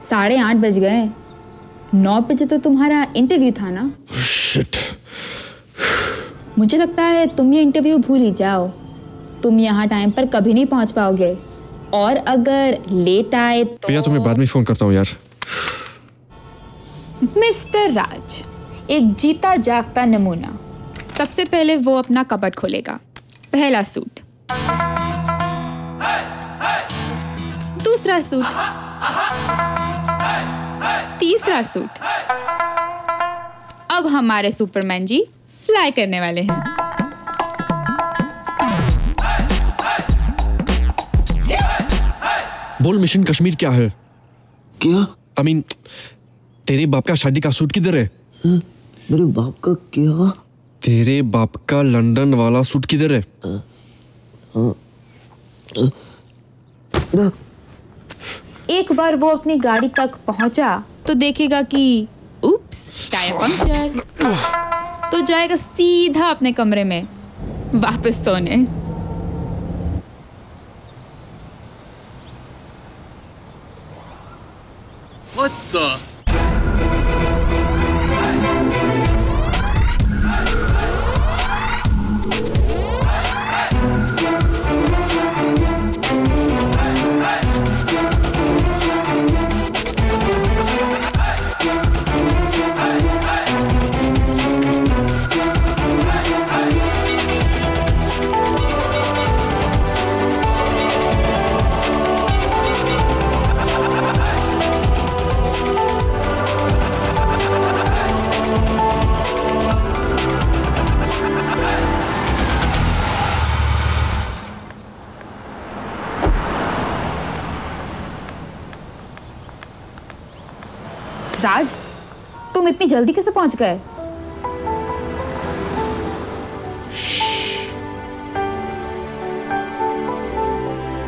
साढ़े आठ बज गए, नौ बजे तो तुम्हारा इंटरव्यू था ना? शिट। मुझे लगता है तुम ये इंटरव्यू भूल ही जाओ। तुम यहाँ टाइम पर कभी नहीं पहुँच पाओगे और अगर लेट आए तो। भैया तुम्हें बाद में फोन करता हूँ यार। मिस्टर राज एक जीता जागता नमूना। सबसे पहले वो अपना कपबोर्ड खोलेगा, पहला सूट, दूसरा सूट, तीसरा सूट। अब हमारे सुपरमैन जी फ्लाई करने वाले हैं। बोल मिशन कश्मीर क्या है? क्या? आई मीन तेरे बाप का शादी का सूट किधर है? है? मेरे बाप का क्या? तेरे बाप का लंदन वाला सूट किधर है? आ, आ, आ, आ, एक बार वो अपनी गाड़ी तक पहुंचा तो देखेगा कि उप्स टायर पंक्चर। तो जाएगा सीधा अपने कमरे में वापस सोने। What the? राज, तुम इतनी जल्दी कैसे पहुंच गए?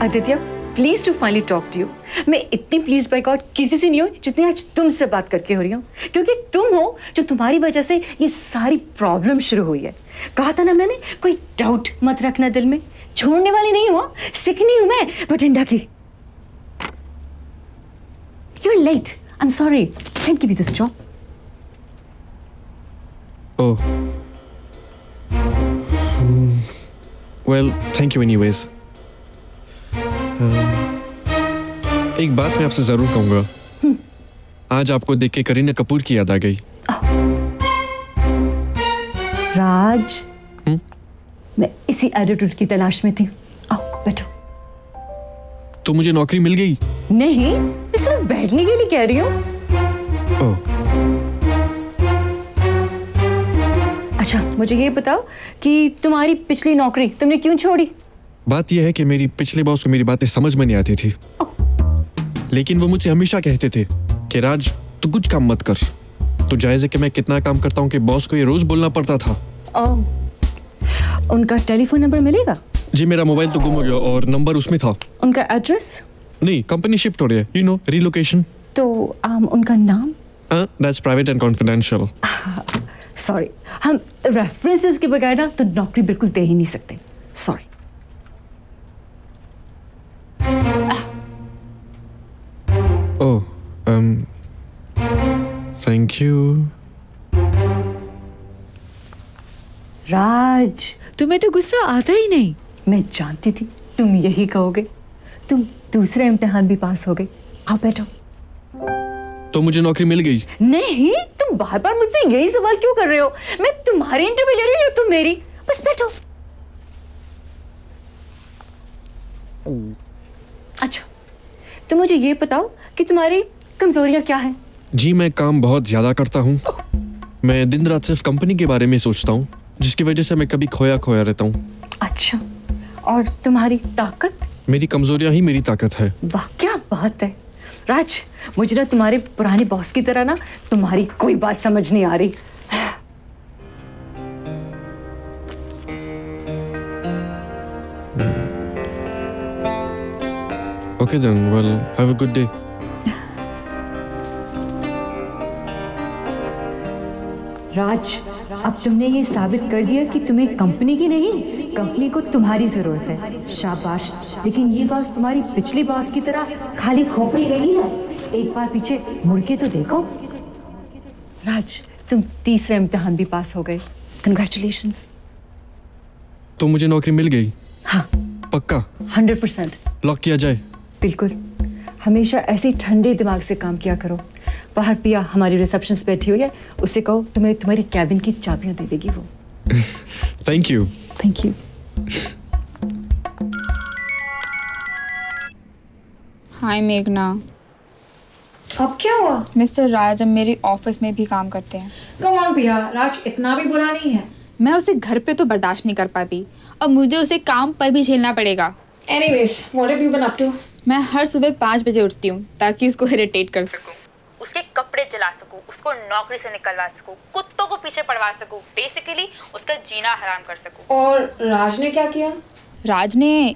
Aditya, pleased to finally talk to you. मैं इतनी pleased by God किसी से नहीं हूँ जितनी आज तुमसे बात करके हो रही हूँ, क्योंकि तुम हो जो तुम्हारी वजह से ये सारी प्रॉब्लम शुरू हुई है। कहा था ना मैंने, कोई डाउट मत रखना दिल में। छोड़ने वाली नहीं हूँ, सीखनी हूँ मैं बठिंडा की। You're late. I'm sorry. Can't give you this job. Oh. Mm. Well, thank you anyways. Uh, एक बात मैं आपसे जरूर कहूंगा। hmm. आज आपको देख के करीना कपूर की याद आ गई। oh. राज, hmm? मैं इसी एटीट्यूड की तलाश में थी। आओ बैठो। तो मुझे नौकरी मिल गई? नहीं, मैं सिर्फ बैठने के लिए कह रही हूँ। ओह। अच्छा, मुझे ये बताओ कि तुम्हारी पिछली नौकरी तुमने क्यों छोड़ी? बात यह है कि मेरी पिछले बॉस को मेरी बातें समझ में नहीं आती थी, लेकिन वो मुझसे हमेशा कहते थे कि राज तू कुछ काम मत कर। तो जायजे कि मैं कितना काम करता हूँ कि बॉस को ये रोज बोलना पड़ता था। ओह, उनका टेलीफोन नंबर मिलेगा? जी, मेरा मोबाइल तो गुम हो गया और नंबर उसमें था। उनका एड्रेस? नहीं, कंपनी शिफ्ट हो रही है, यू नो रिलोकेशन। तो um, उनका नाम? That's private and confidential. Sorry, हम रेफरेंसेस के बगैर ना तो नौकरी बिल्कुल दे ही नहीं सकते। Sorry. Oh, thank you. Raj, तुम्हें तो गुस्सा आता ही नहीं। मैं जानती थी तुम यही कहोगे। तुम दूसरा इम्तिहान भी पास हो गए। आओ बैठो। तो मुझे नौकरी मिल गई? नहीं, तुम बार बार मुझसे यही सवाल क्यों कर रहे हो? मैं तुम्हारी इंटरव्यू ले रही हूँ, तुम मेरी। बस बैठो। अच्छा, तुम मुझे ये बताओ कि तुम्हारी कमजोरियाँ क्या हैं? जी, मैं काम बहुत ज्यादा करता हूँ। मैं दिन रात सिर्फ कंपनी के बारे में सोचता हूँ, जिसकी वजह से मैं कभी खोया खोया रहता हूँ। अच्छा, और तुम्हारी ताकत? मेरी कमजोरियां ही मेरी ताकत है। वाह, क्या बात है। राज, मुझे ना तुम्हारे पुराने बॉस की तरह ना तुम्हारी कोई बात समझ नहीं आ रही। Okay then, well have a good day. Raj, अब तुमने ये साबित कर दिया कि तुम्हें कंपनी की नहीं, कंपनी को तुम्हारी जरूरत है। शाबाश। लेकिन ये बॉस तुम्हारी पिछली बॉस की तरह खाली खोपड़ी नहीं है। एक बार पीछे मुड़ के तो देखो। राज, तुम तीसरा इम्तिहान भी पास हो गए। कंग्रेचुलेशंस। तो मुझे नौकरी मिल गई? हाँ, पक्का? हंड्रेड परसेंट लॉक किया जाए? बिल्कुल। हमेशा ऐसे ठंडे दिमाग से काम किया करो। बाहर पिया हमारी रिसेप्शन पे बैठी हुई है, उससे कहो तुम्हें तुम्हारी कैबिन की चाबियां दे देगी वो। Thank you. Thank you. Hi मेघना। अब क्या हुआ? मिस्टर राज अब मेरी ऑफिस में भी काम करते हैं। कम ऑन पिया, राज इतना भी बुरा नहीं है। मैं उसे घर पे तो बर्दाश्त नहीं कर पाती, अब मुझे उसे काम पर भी झेलना पड़ेगा। Anyways, what have you been up to? मैं हर सुबह पाँच बजे उठती हूँ ताकि उसको इरिटेट कर सकूँ, उसके कपड़े जला सकूँ, उसको नौकरी से निकलवा सकूँ, कुत्तों को पीछे पड़वा सकूँ, बेसिकली उसका जीना हराम कर सकूँ। और राज ने क्या किया? राज ने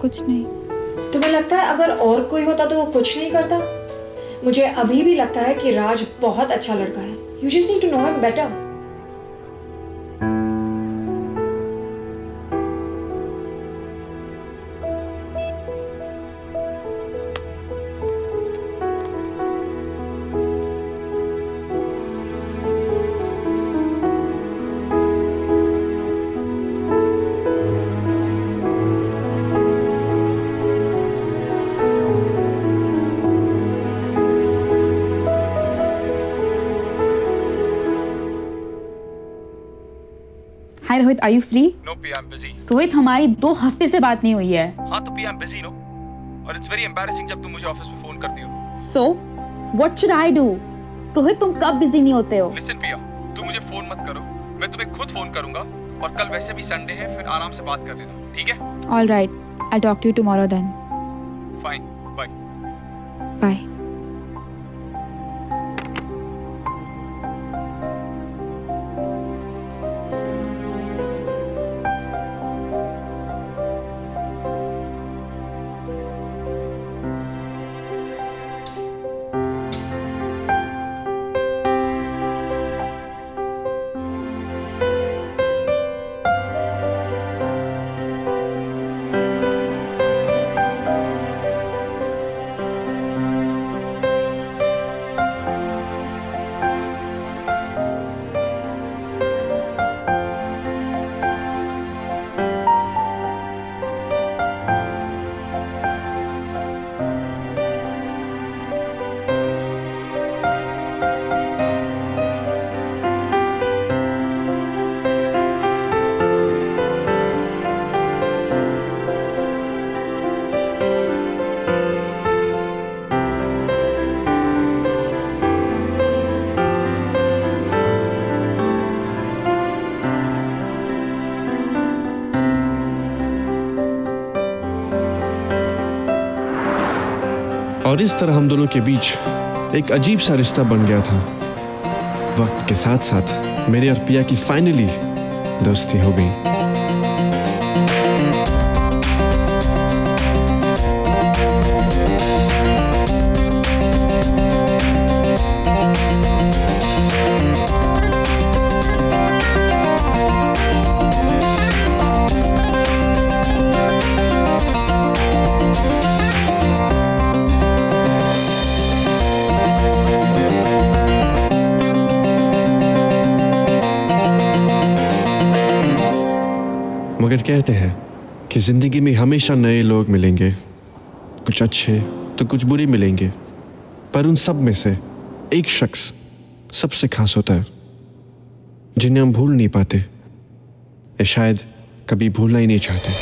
कुछ नहीं। तुम्हें लगता है अगर और कोई होता तो वो कुछ नहीं करता? मुझे अभी भी लगता है कि राज बहुत अच्छा लड़का है. You just need to know him better. Hi Rohit, are you free? No Piya, I'm busy. Rohit, हमारी दो हफ्ते से बात नहीं हुई है. हाँ तो Piya, I'm busy no? और it's very embarrassing जब तुम मुझे ऑफिस में फोन करती हो. So, what should I do? Rohit तुम कब बिजी नहीं होते हो? Listen Piya, तुम मुझे फोन मत करो. मैं तुम्हें खुद फोन करूँगा और कल वैसे भी संडे है, फिर आराम से बात कर लेना, ठीक है? All right, I'll talk to you tomorrow then. Fine, bye. Bye. और इस तरह हम दोनों के बीच एक अजीब सा रिश्ता बन गया था. वक्त के साथ साथ मेरे और Piya की फाइनली दोस्ती हो गई. कहते हैं कि जिंदगी में हमेशा नए लोग मिलेंगे, कुछ अच्छे तो कुछ बुरे मिलेंगे, पर उन सब में से एक शख्स सबसे खास होता है जिन्हें हम भूल नहीं पाते या शायद कभी भूलना ही नहीं चाहते.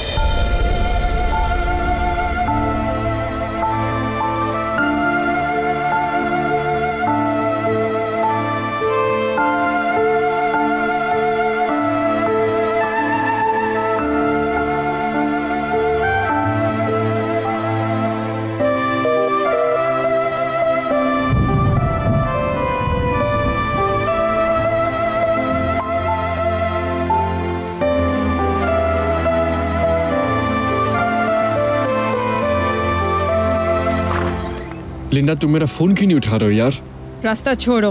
लिंडा तुम मेरा फोन क्यों नहीं उठा रहे हो यार? रास्ता छोड़ो.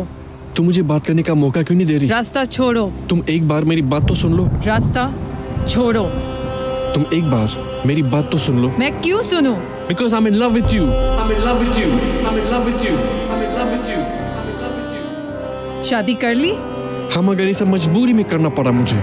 तुम मुझे बात करने का मौका क्यों नहीं दे रही? रास्ता छोड़ो. तुम एक बार मेरी बात तो सुन लो. रास्ता छोड़ो. तुम एक बार मेरी बात तो सुन लो. मैं क्यों सुनूं? Because I'm in love with you. I'm in love with you. I'm in love with you. I'm in love with you. I'm in love with you. शादी कर ली? हाँ मगर इसे मजबूरी में करना पड़ा मुझे.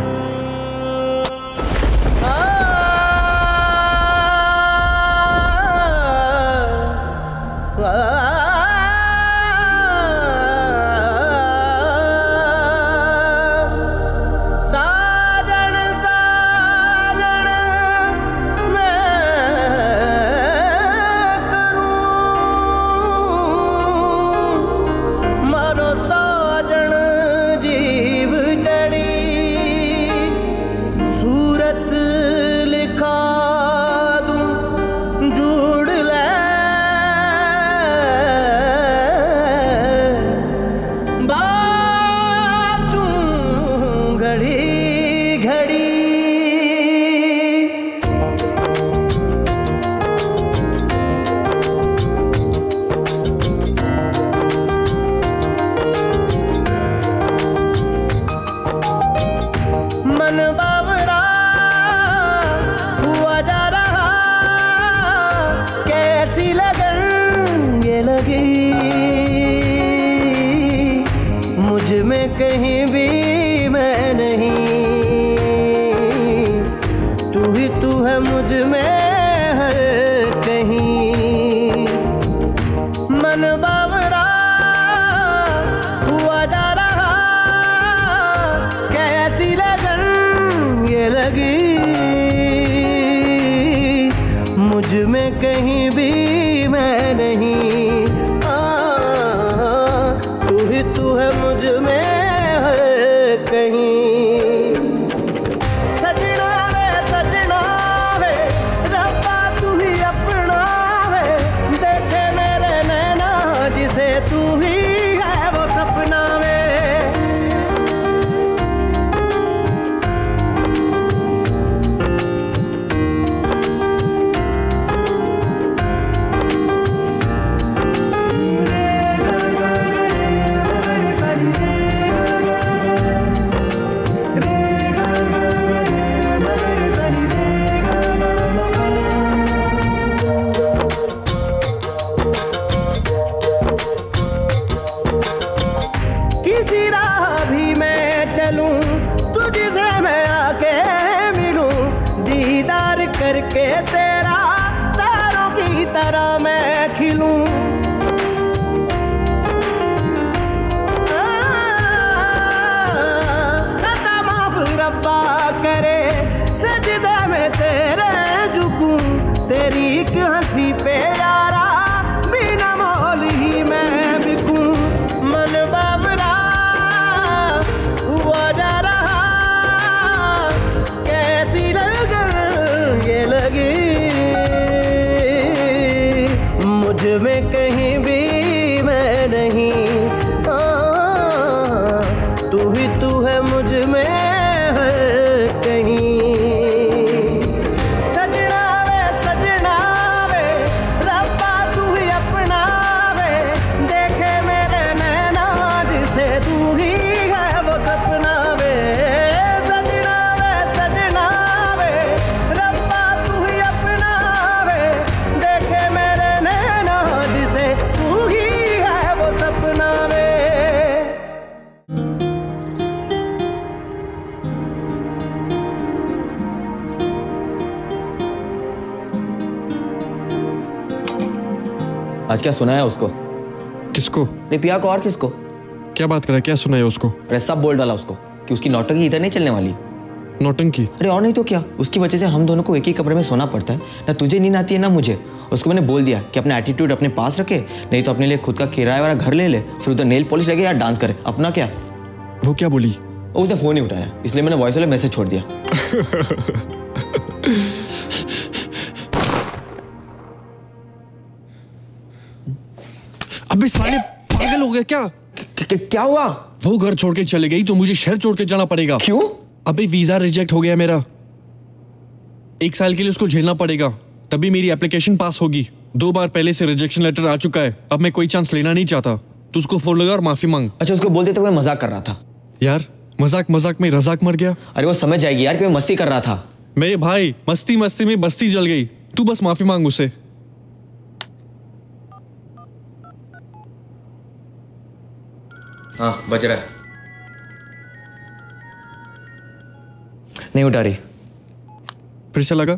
कहीं भी मैं नहीं, तू ही तू है मुझ में हर कहीं। मन बावरा हुआ जा रहा, कैसी लगन ये लगी, मुझ में कहीं भी मैं नहीं। आज क्या सुनाया उसको? किसको? नहीं, पिया को। और किसको? क्या बात कर रहा है? क्या सुनाया उसको? अरे सब बोल डाला उसको कि उसकी नौटंकी इधर नहीं चलने वाली। नौटंकी? अरे और नहीं तो क्या, उसकी वजह से हम दोनों को एक ही कमरे में सोना पड़ता है। ना तुझे नींद आती है ना मुझे। उसको मैंने बोल दिया कि अपना एटीट्यूड अपने पास रखे, नहीं तो अपने लिए खुद का किराया वाला घर ले ले, फिर उधर नेल पॉलिश लगे या डांस करे। अपना क्या? वो क्या बोली? उसने फोन ही उठाया, इसलिए मैंने वॉइस वाला मैसेज छोड़ दिया। अबे साले पागल हो गया क्या? क्या हुआ? वो घर छोड़ के चले गई तो मुझे शहर छोड़ के जाना पड़ेगा। क्यों? अबे वीजा रिजेक्ट हो गया मेरा। एक साल के लिए उसको झेलना पड़ेगा, तभी मेरी एप्लीकेशन पास होगी। दो बार पहले से रिजेक्शन लेटर आ चुका है, अब मैं कोई चांस लेना नहीं चाहता। तो उसको फोन लगा और माफी मांग। अच्छा, उसको बोलते तो मैं मजाक कर रहा था। यार मजाक मजाक में रजाक मर गया। अरे वो समझ जाएगी यार कि मैं मस्ती कर रहा था। मेरे भाई मस्ती मस्ती में बस्ती जल गई। तू बस माफी मांग उसे। हाँ बज रहा है। नहीं उठा रही। फिर से लगा।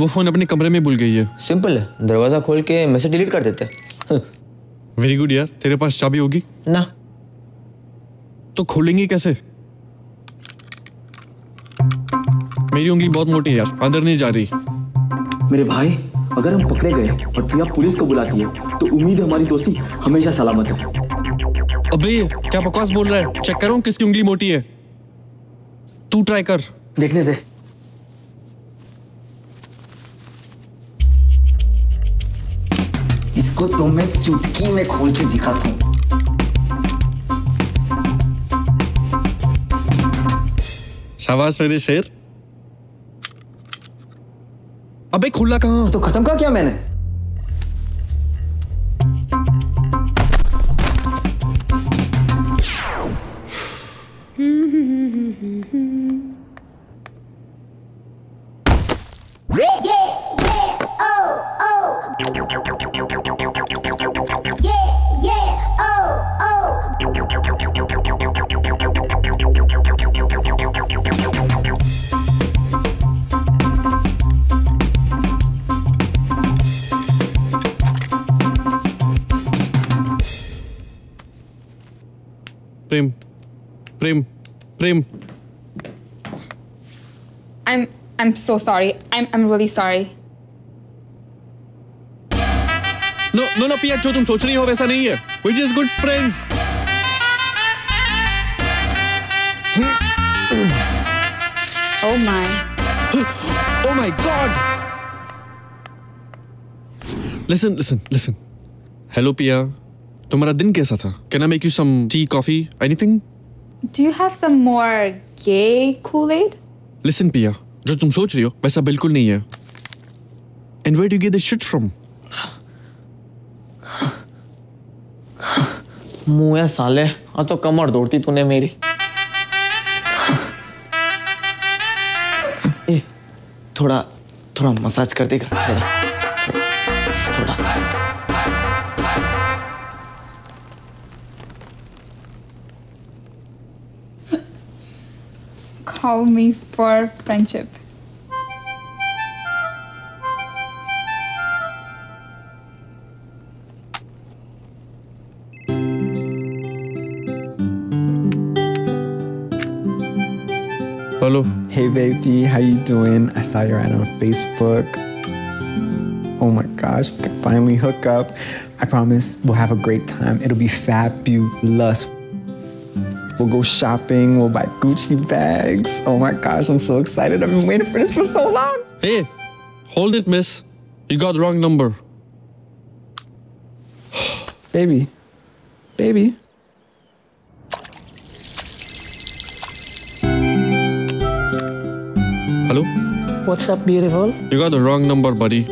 वो फोन अपने कमरे में भूल गई है। सिंपल है, दरवाजा खोल के मैसेज डिलीट कर देते हैं। वेरी गुड यार, तेरे पास चाबी होगी ना? तो खोलेंगी कैसे? मेरी उंगली बहुत मोटी है यार, अंदर नहीं जा रही। मेरे भाई अगर हम पकड़े गए और पिया पुलिस को बुलाती है तो उम्मीद है हमारी दोस्ती हमेशा सलामत है। अबे क्या बकवास बोल रहा है? चेक करो किसकी उंगली मोटी है। तू ट्राई कर। देखने दे। इसको तो मैं चुटकी में खोल के दिखाता हूँ। शाबाश मेरे शेर। अबे खुला कहाँ? तो खत्म कहा क्या मैंने? Prem, Prem. I'm I'm so sorry. I'm I'm really sorry. No no no Piya, जो तुम सोच रही हो वैसा नहीं है. We're just good friends. Oh my. Oh my God. Listen listen listen. Hello Piya. तुम्हारा दिन कैसा था? Can I make you some tea, coffee, anything? Do you have some more gay Kool-Aid? Listen Piya, जो तुम सोच रही हो वैसा बिल्कुल नहीं है. And where do you get this shit from? मुँह या साले, आज तो कमर दौड़ती तूने मेरी. ए, थोड़ा थोड़ा मसाज कर देगा. थोड़ा थोड़ा Call me for friendship. Hello. Hey baby, how you doing? I saw your ad on Facebook. Oh my gosh, we can finally hook up. I promise we'll have a great time. It'll be fabulous. We'll go shopping, we'll buy Gucci bags. Oh my gosh, I'm so excited. I've been waiting for this for so long. Hey, hold it, miss. You got the wrong number. Baby, baby. Hello? What's up, beautiful? You got the wrong number, buddy.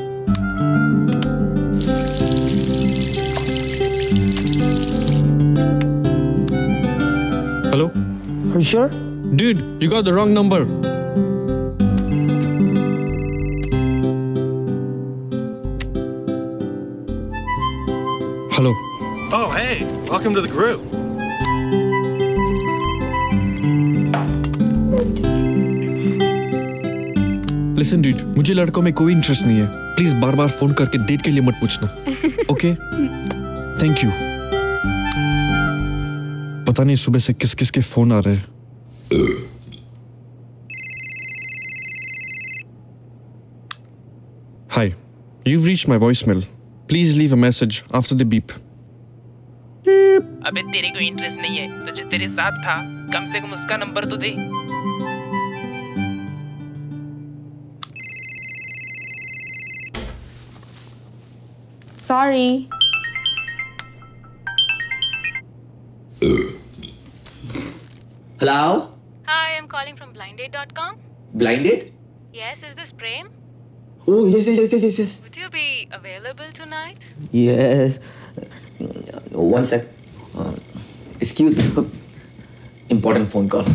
Hello? Are you sure? Dude, you got the wrong number. Hello? Oh, hey. Welcome to the group. Listen, dude, मुझे लड़कों में कोई interest नहीं है. Please बार बार phone करके date के लिए मत पूछना. ओके? Thank you. पता नहीं सुबह से किस किस के फोन आ रहे हैं. हाय, you've reached my voicemail. Please leave a message after the beep. अबे तेरे को इंटरेस्ट नहीं है तो जो तेरे साथ था कम से कम उसका नंबर तो दे. Sorry. Hello? Hi, I'm calling from blind date dot com. BlindDate? Yes, is this Prem? Oh, yes, yes, yes, yes, yes. Would you be available tonight? Yes. One sec. Uh, excuse me. Important phone call.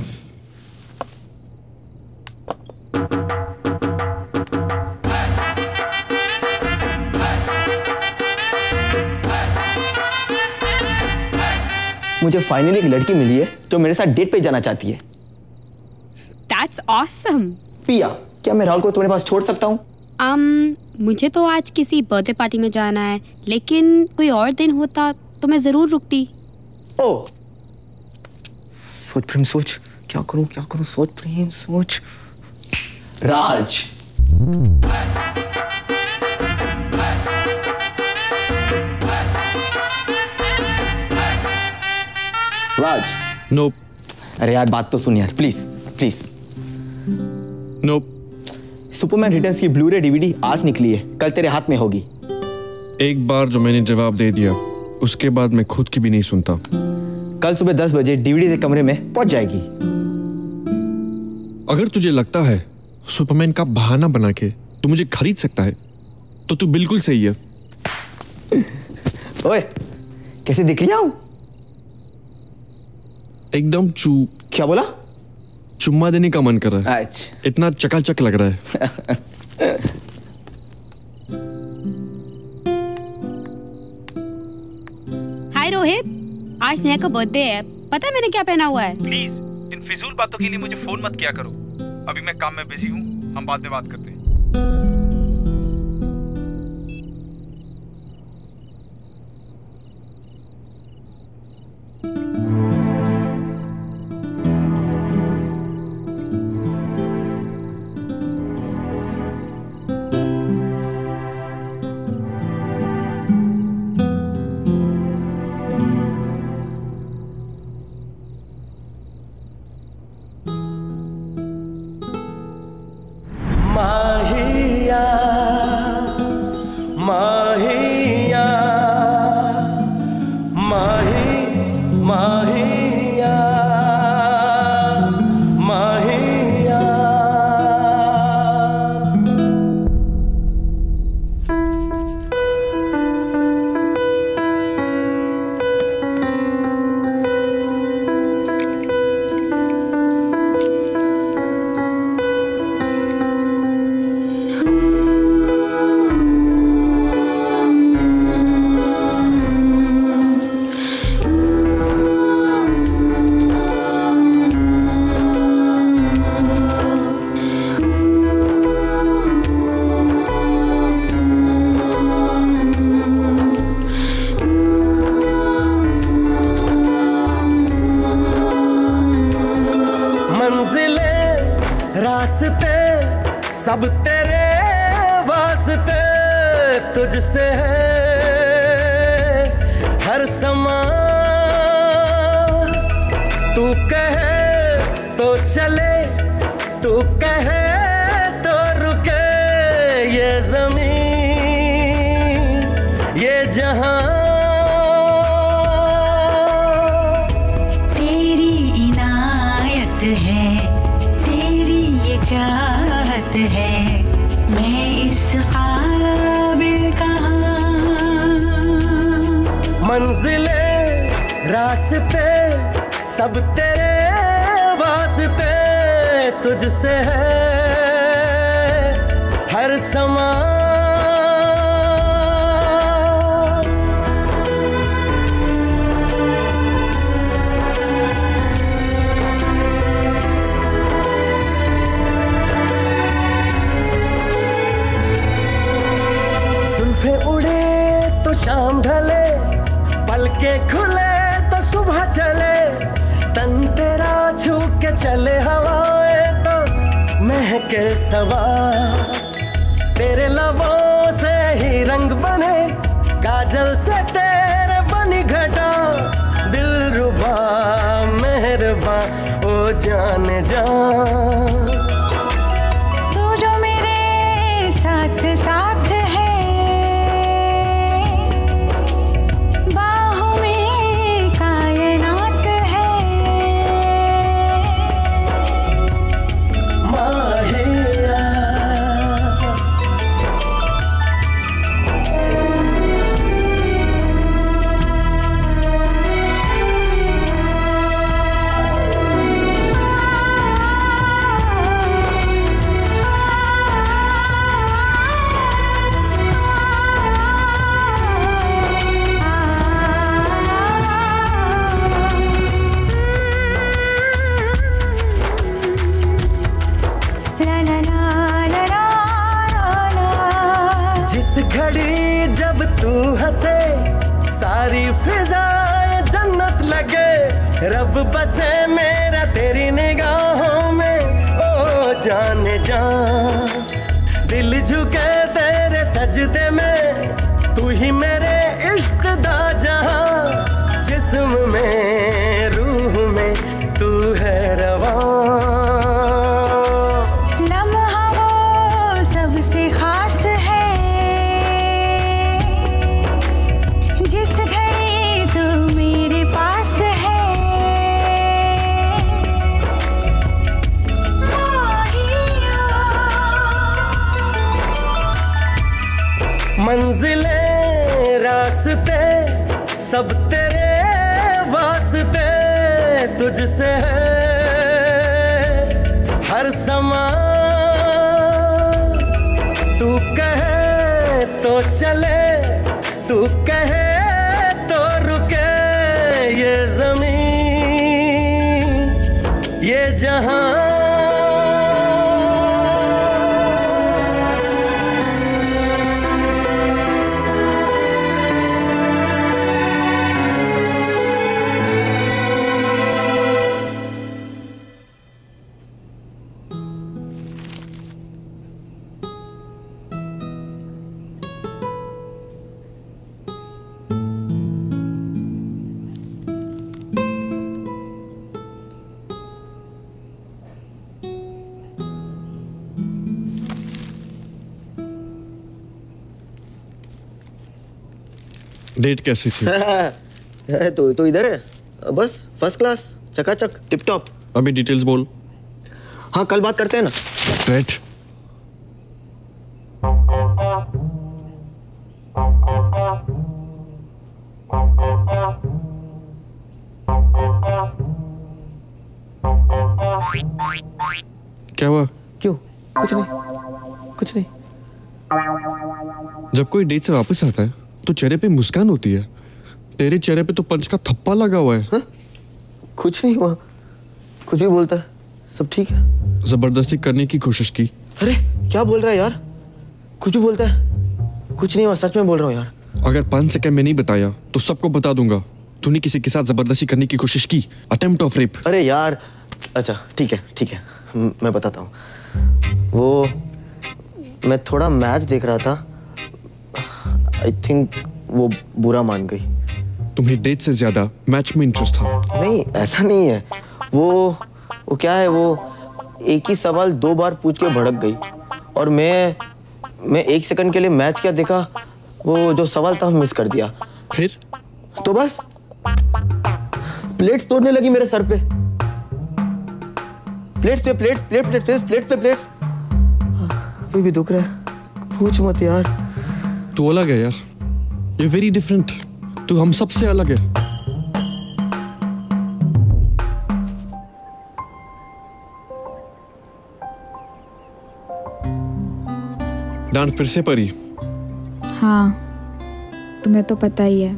मुझे finally एक लड़की मिली है जो मेरे साथ date पे जाना चाहती है. That's awesome. पिया, क्या मैं राहुल को तुम्हारे पास छोड़ सकता हूँ? um, मुझे तो आज किसी बर्थडे पार्टी में जाना है, लेकिन कोई और दिन होता तो मैं जरूर रुकती. ओह, सोच प्रेम सोच, क्या करूँ क्या करूँ सोच प्रेम सोच. राज राज. नोप. अरे यार बात तो सुन यार, please please. Nope. Superman Returns की ब्लूरे डीवीडी आज निकली है, कल तेरे हाथ में होगी. एक बार जो मैंने जवाब दे दिया उसके बाद मैं खुद की भी नहीं सुनता. कल सुबह दस बजे डीवीडी के कमरे में पहुंच जाएगी. अगर तुझे लगता है सुपरमैन का बहाना बना के तू मुझे खरीद सकता है तो तू बिल्कुल सही है. ओए, कैसे दिख रही हूँ? एकदम चू. क्या बोला? चुम्मा देने का मन कर रहा है. अच्छा, इतना चकाचक लग रहा है. हाय रोहित, आज नेहा का बर्थडे है. पता है मैंने क्या पहना हुआ है? प्लीज इन फिजूल बातों के लिए मुझे फोन मत किया करो. अभी मैं काम में बिजी हूँ, हम बाद में बात करते हैं. रास्ते सब तेरे वास्ते तुझसे है हर समा तू कहे तो चले तू कहे तो रुके ये जमीन ये जहां तेरी इनायत है तेरी ये चाहत है मैं इस काबिल कहां मंजिले रास्ते सब तेरे वास्ते तुझसे है हर समा सुल्फे उड़े तो शाम ढले पलके खुले तो सुबह चले तन तेरा छू के चले हवाएं तो महके सवा तेरे लबों से ही रंग बने काजल से तेरे बनी घटा दिल रुबा मेहरबा ओ जान जा तू जो मेरे साथ साथ है सारी फिजाएं जन्नत लगे रब बसे मेरा तेरी निगाहों में ओ जाने जा दिल झुके तेरे सजदे में तू ही मेरे इश्क दा जहां जिस्म में रूह में तू है रवा लम्हा वो सबसे खास है मंजिले रास्ते सब तेरे वास्ते तुझसे है हर समा तू कहे तो चले तू कहे तो रुके ये जमीन ये जहां डेट कैसी थी? है तो तो इधर है बस फर्स्ट क्लास चकाचक टिप टॉप। अभी डिटेल्स बोल। हाँ कल बात करते हैं ना। राइट। क्या हुआ? क्यों? कुछ नहीं कुछ नहीं। जब कोई डेट से वापस आता है तो चेहरे पे मुस्कान होती है। तेरे चेहरे पे तो पंच का थप्पा लगा हुआ है। हा? कुछ नहीं हुआ। कुछ भी बोलता है सब ठीक है। जबरदस्ती करने की कोशिश की। अरे क्या बोल रहा है यार। कुछ भी बोलता है। कुछ नहीं हुआ सच में बोल रहा हूँ यार। अगर पांच सेकंड में नहीं बताया तो सबको बता दूंगा तूने किसी के साथ जबरदस्ती करने की कोशिश की। Attempt of rape. अरे यार अच्छा ठीक है ठीक है मैं बताता हूँ। वो मैं थोड़ा मैच देख रहा था, आई थिंक वो बुरा मान गई। तुम्हें डेट से ज्यादा मैच में इंटरेस्ट था? नहीं ऐसा नहीं है, वो वो क्या है वो एक ही सवाल दो बार पूछ के भड़क गई और मैं मैं एक सेकंड के लिए मैच क्या देखा, वो जो सवाल था मिस कर दिया। फिर तो बस प्लेट्स तोड़ने लगी मेरे सर पे, प्लेट्स पे प्लेट्स प्लेट प्लेट प्लेट्स पे प्लेट्स। अभी भी दुख रहा है, पूछ मत यार। तू अलग है यार, ये वेरी डिफरेंट, तू हम सबसे अलग है। डांट फिर से परी? हाँ तुम्हें तो पता ही है,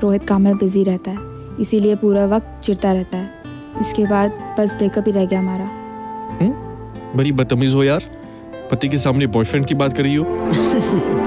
रोहित काम में बिजी रहता है इसीलिए पूरा वक्त चिढ़ता रहता है, इसके बाद बस ब्रेकअप ही रह गया हमारा। हम्म, बड़ी बदतमीज हो यार, पति के सामने बॉयफ्रेंड की बात कर रही हो।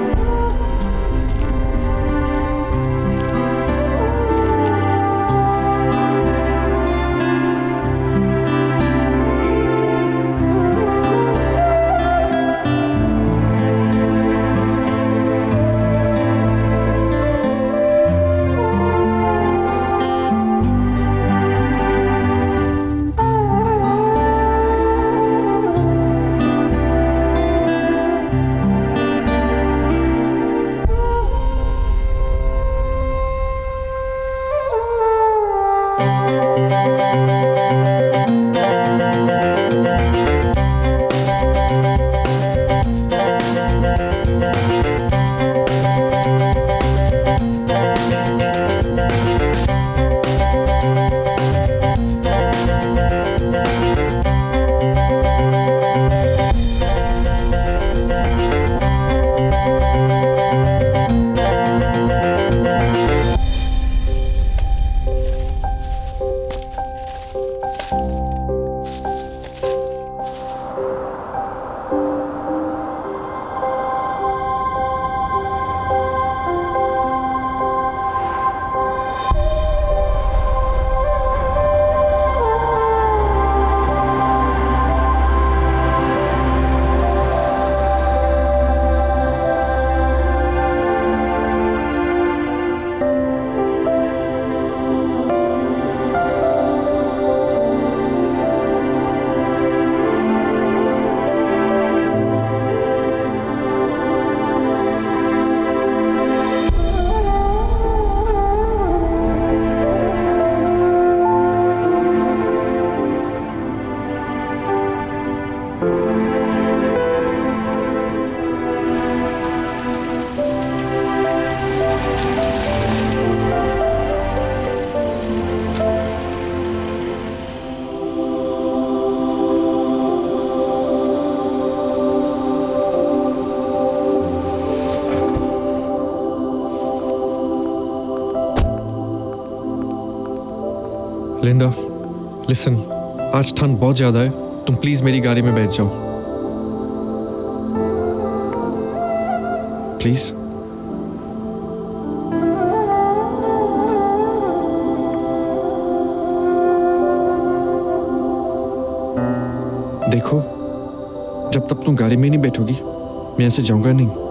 लिंडा, लिसन, आज ठंड बहुत ज्यादा है, तुम प्लीज मेरी गाड़ी में बैठ जाओ प्लीज। देखो जब तक तुम गाड़ी में नहीं बैठोगी मैं ऐसे जाऊंगा नहीं।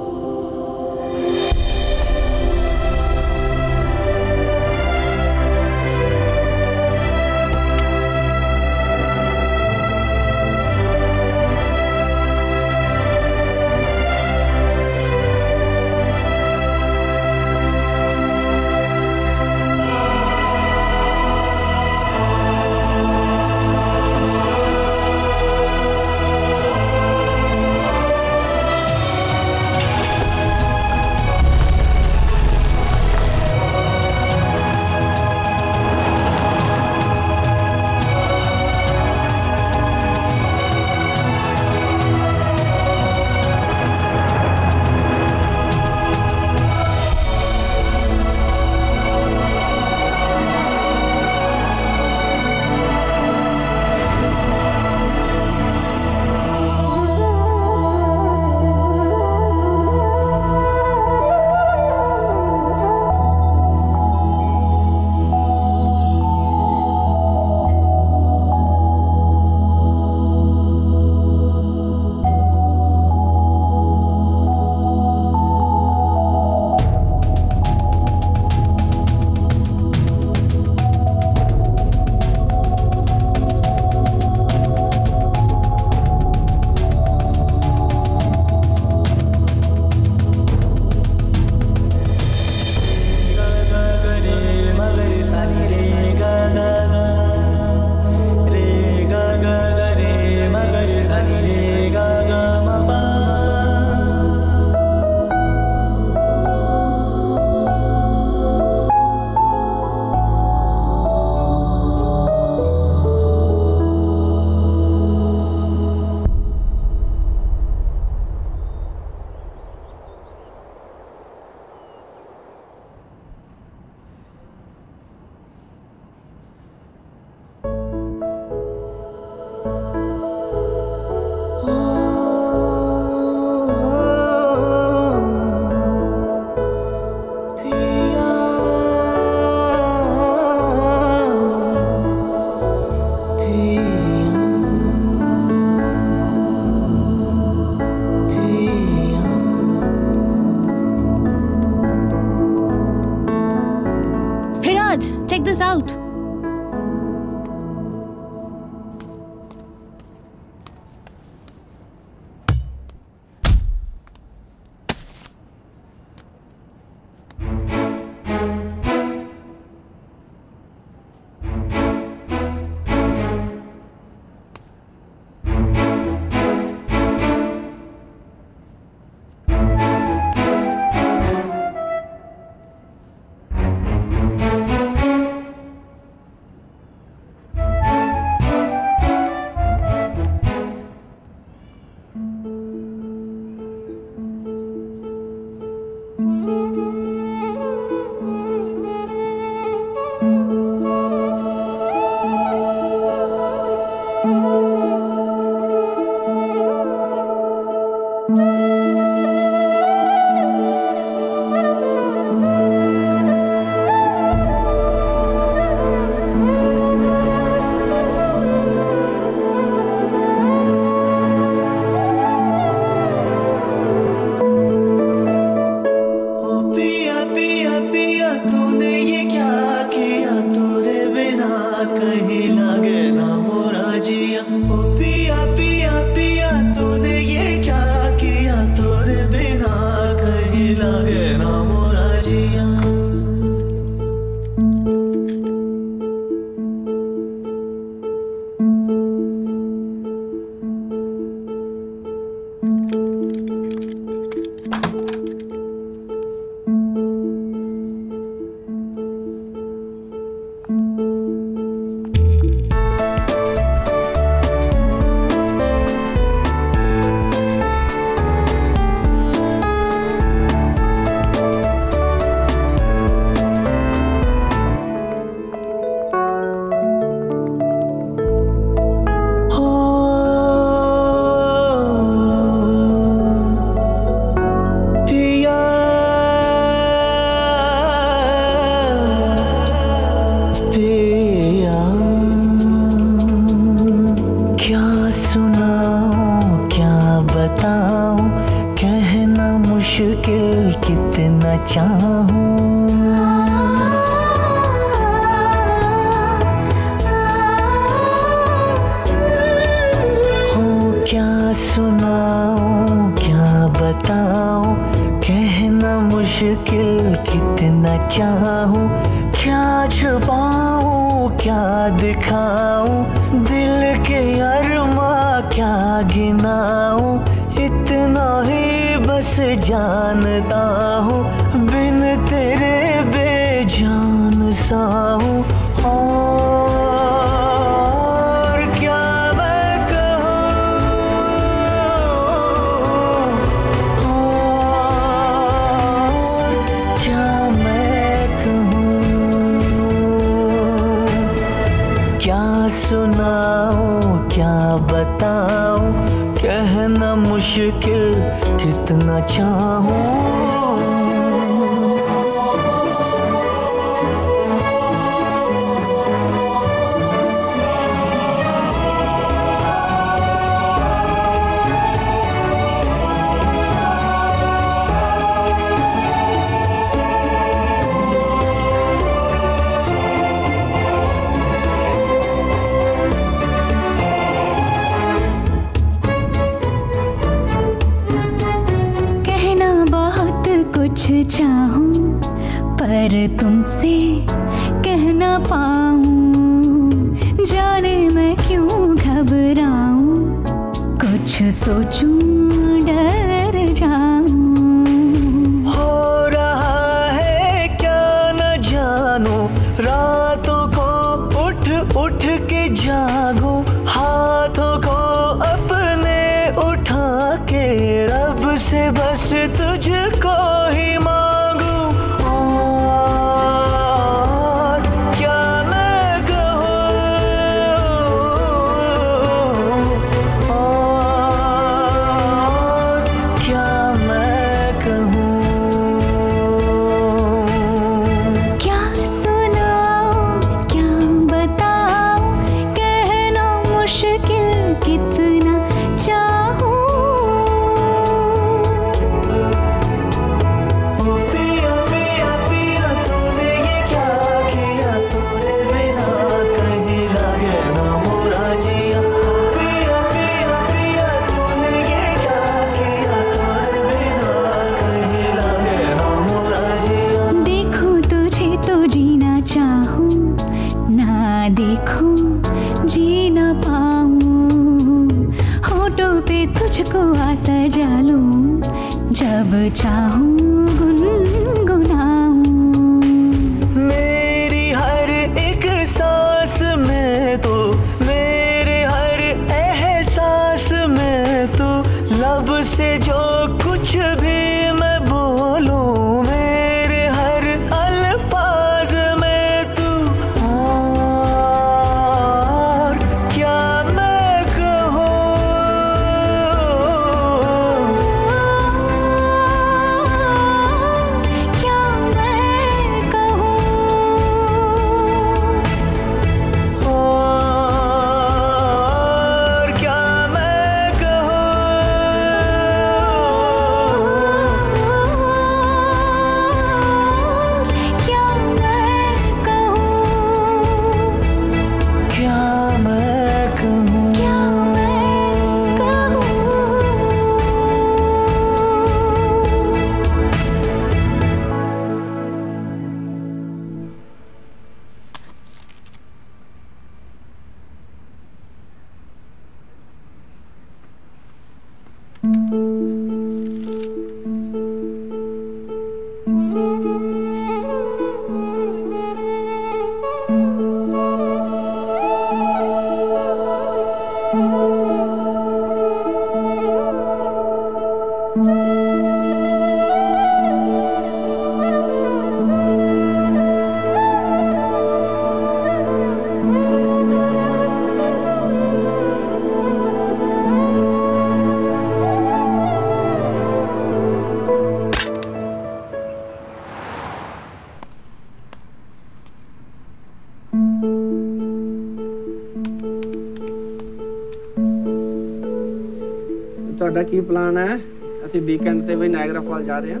ਤੁਹਾਡਾ ਕੀ ਪਲਾਨ ਹੈ? ਅਸੀਂ ਵੀਕਐਂਡ ਤੇ ਵੀ ਨਾਇਆਗਰਾ ਫਾਲ ਜਾ ਰਹੇ ਹਾਂ।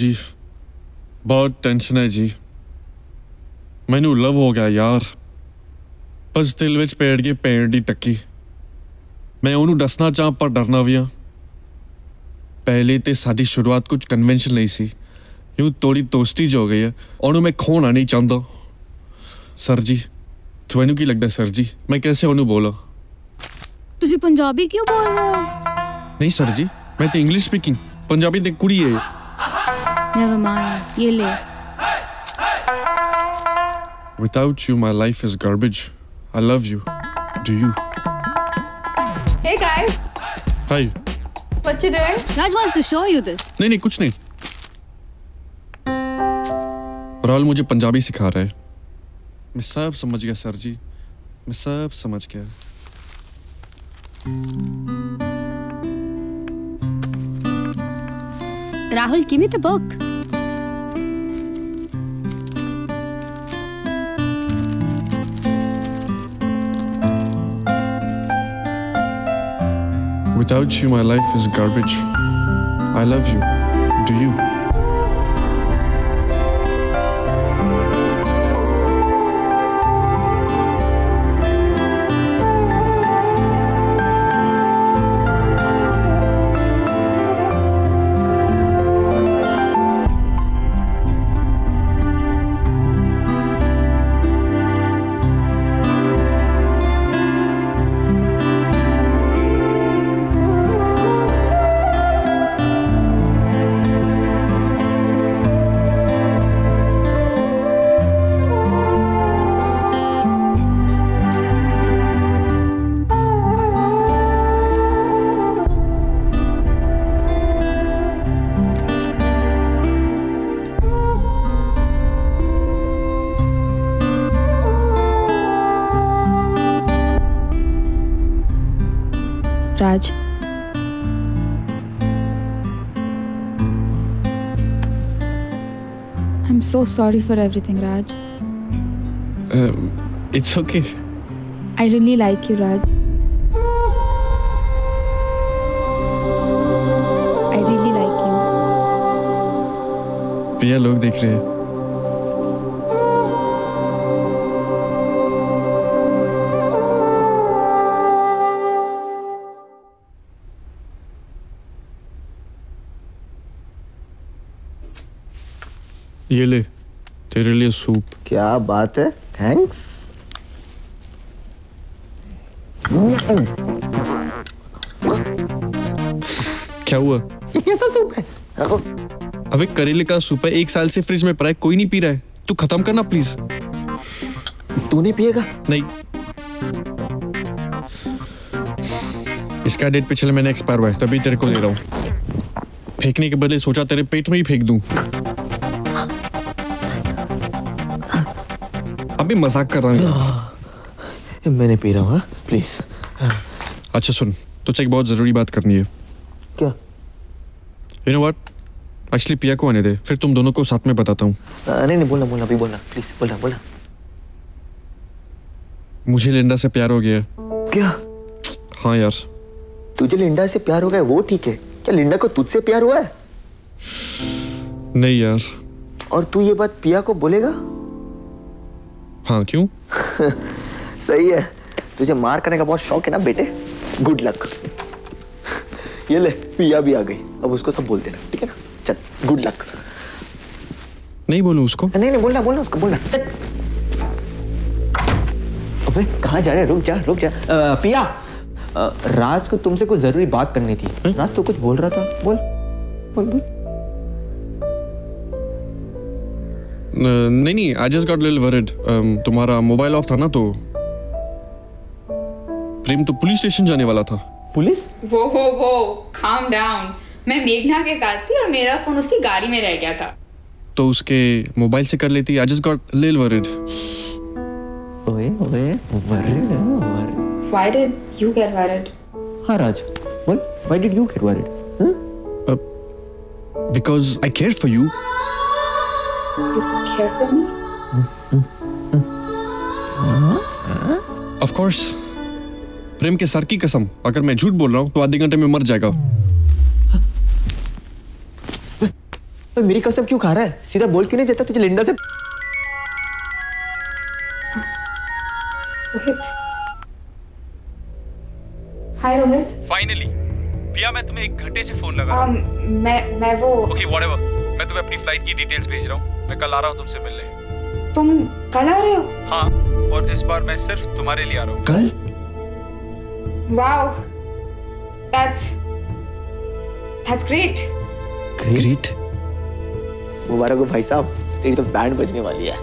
जी बहुत टेंशन है जी, मैनू लव हो गया यार, बस दिल विच पेड़ गई पेड़ दी टक्की। मैं उन्होंने दसना चाह पर डरना भी हाँ। पहले तो साड़ी शुरुआत कुछ कन्वेंशन नहीं सी, यूं थोड़ी दोस्ती जो हो गई है उन्होंने मैं खोना नहीं चाहता। सर जी थोनू की लगता है? सर जी मैं कैसे उन्होंने बोला? तुसी पंजाबी क्यों बोल रहे हो? नहीं सर जी मैं तो इंग्लिश स्पीकिंग, पंजाबी तो कुड़ी है। Never mind, ये ले। Without you, my life is garbage. I love you. Do you? Hey guys. Hi. What you doing? Raj wants to show you this. नहीं नहीं कुछ नहीं। राहुल मुझे पंजाबी सिखा रहा है। मैं सब समझ गया सर जी, मैं सब समझ गया। Rahul, give me the book. Without you, my life is garbage. I love you. Do you? Raj, I'm so sorry for everything, Raj. Uh, it's okay. I really like you, Raj. I really like you. Piya, लोग देख रहे हैं। ये ले तेरे लिए soup. क्या बात है, थैंक्स। क्या हुआ? ये कैसा सूप है? अबे करेले का सूप है, एक साल से फ्रिज में पड़ा है, कोई नहीं पी रहा है, तू खत्म करना प्लीज। तू नहीं पिएगा? नहीं, इसका डेट पिछले महीने एक्सपायर हुआ है, तभी तेरे को दे रहा हूँ। फेंकने के बदले सोचा तेरे पेट में ही फेंक दूं। अभी मजाक कर रहा हूँ, मैंने पी रहा हूँ प्लीज। अच्छा सुन, तुझसे एक बहुत जरूरी बात करनी है। क्या? यू नो व्हाट, एक्चुअली पिया को आने दे, फिर तुम दोनों को साथ में बताता हूँ। नहीं नहीं बोलना बोलना, अभी बोलना प्लीज, बोलना बोलना। मुझे लिंडा से प्यार हो गया। क्या? हाँ यार। तुझे लिंडा से प्यार हो गया वो ठीक है, क्या लिंडा को तुझसे प्यार हुआ है? नहीं यार। और तू ये बात पिया को बोलेगा? हाँ क्यों? सही है, तुझे मार करने का बहुत शौक है ना बेटे, गुड लक। ये ले पिया भी आ गई, अब उसको सब बोल देना ठीक है ना, चल गुड लक। नहीं बोलूं उसको? नहीं नहीं बोलना बोलना उसको बोलना। अबे कहाँ जा रहे, रुक जा रुक जा। आ, पिया आ, राज को तुमसे कुछ जरूरी बात करनी थी। है? राज तो कुछ बोल रहा था, बोल बोल बोल। नहीं नहीं, I just got a little worried. तुम्हारा मोबाइल ऑफ था ना, तो प्रेम तो पुलिस स्टेशन जाने वाला था। पुलिस? वो हो वो, calm down. मैं मेघना के साथ थी और मेरा फोन उसकी गाड़ी में रह गया था। तो उसके मोबाइल से कर लेती। I just got a little worried. ओए ओए, worried है worried. Why did you get worried? हाँ राज, बोल, why did you get worried? Huh? Because I cared for you. You care for me? Of course. प्रेम के sir की कसम, अगर मैं झूठ बोल रहा हूँ तो आधे घंटे में मर जाएगा। मेरी कसम क्यों खा रहा है? सीधा बोल क्यों नहीं देता? तुझे लिंडा से रोहित। हाय रोहित। फाइनली पिया, मैं तुम्हें एक घंटे से फोन लगा रहा हूँ। मैं मैं वो ओके व्हाटएवर, मैं तुम्हें अपनी फ्लाइट की डिटेल्स भेज रहा हूँ। मैं कल आ रहा हूँ तुमसे मिलने। तुम कल आ रहे हो? हाँ, और इस बार मैं सिर्फ तुम्हारे लिए आ रहा हूँ। कल? Wow, that's that's great. Great. मुबारक हो भाई साहब, तेरी तो बैंड बजने वाली है।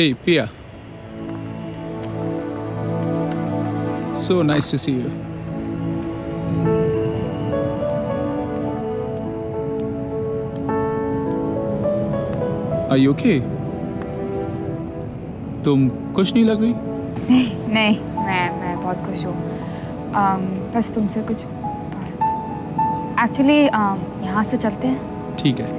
Hey Piya, so nice to see you. Are you okay? तुम खुश नहीं लग रही? नहीं नहीं, मैं मैं बहुत खुश हूँ। um, बस तुमसे कुछ एक्चुअली um, यहाँ से चलते हैं। ठीक है।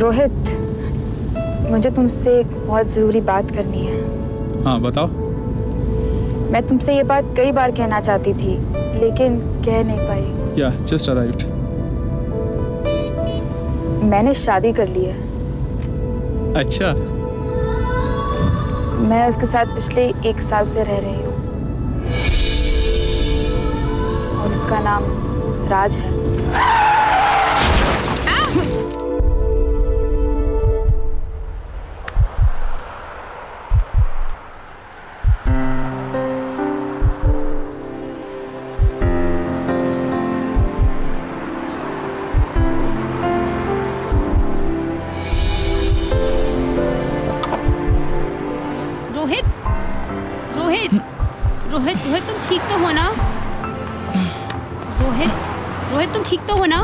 रोहित, मुझे तुमसे एक बहुत ज़रूरी बात करनी है। हाँ बताओ। मैं तुमसे ये बात कई बार कहना चाहती थी लेकिन कह नहीं पाई। या जस्ट अराइव्ड। मैंने शादी कर ली है। अच्छा। मैं उसके साथ पिछले एक साल से रह रही हूँ और उसका नाम राज है।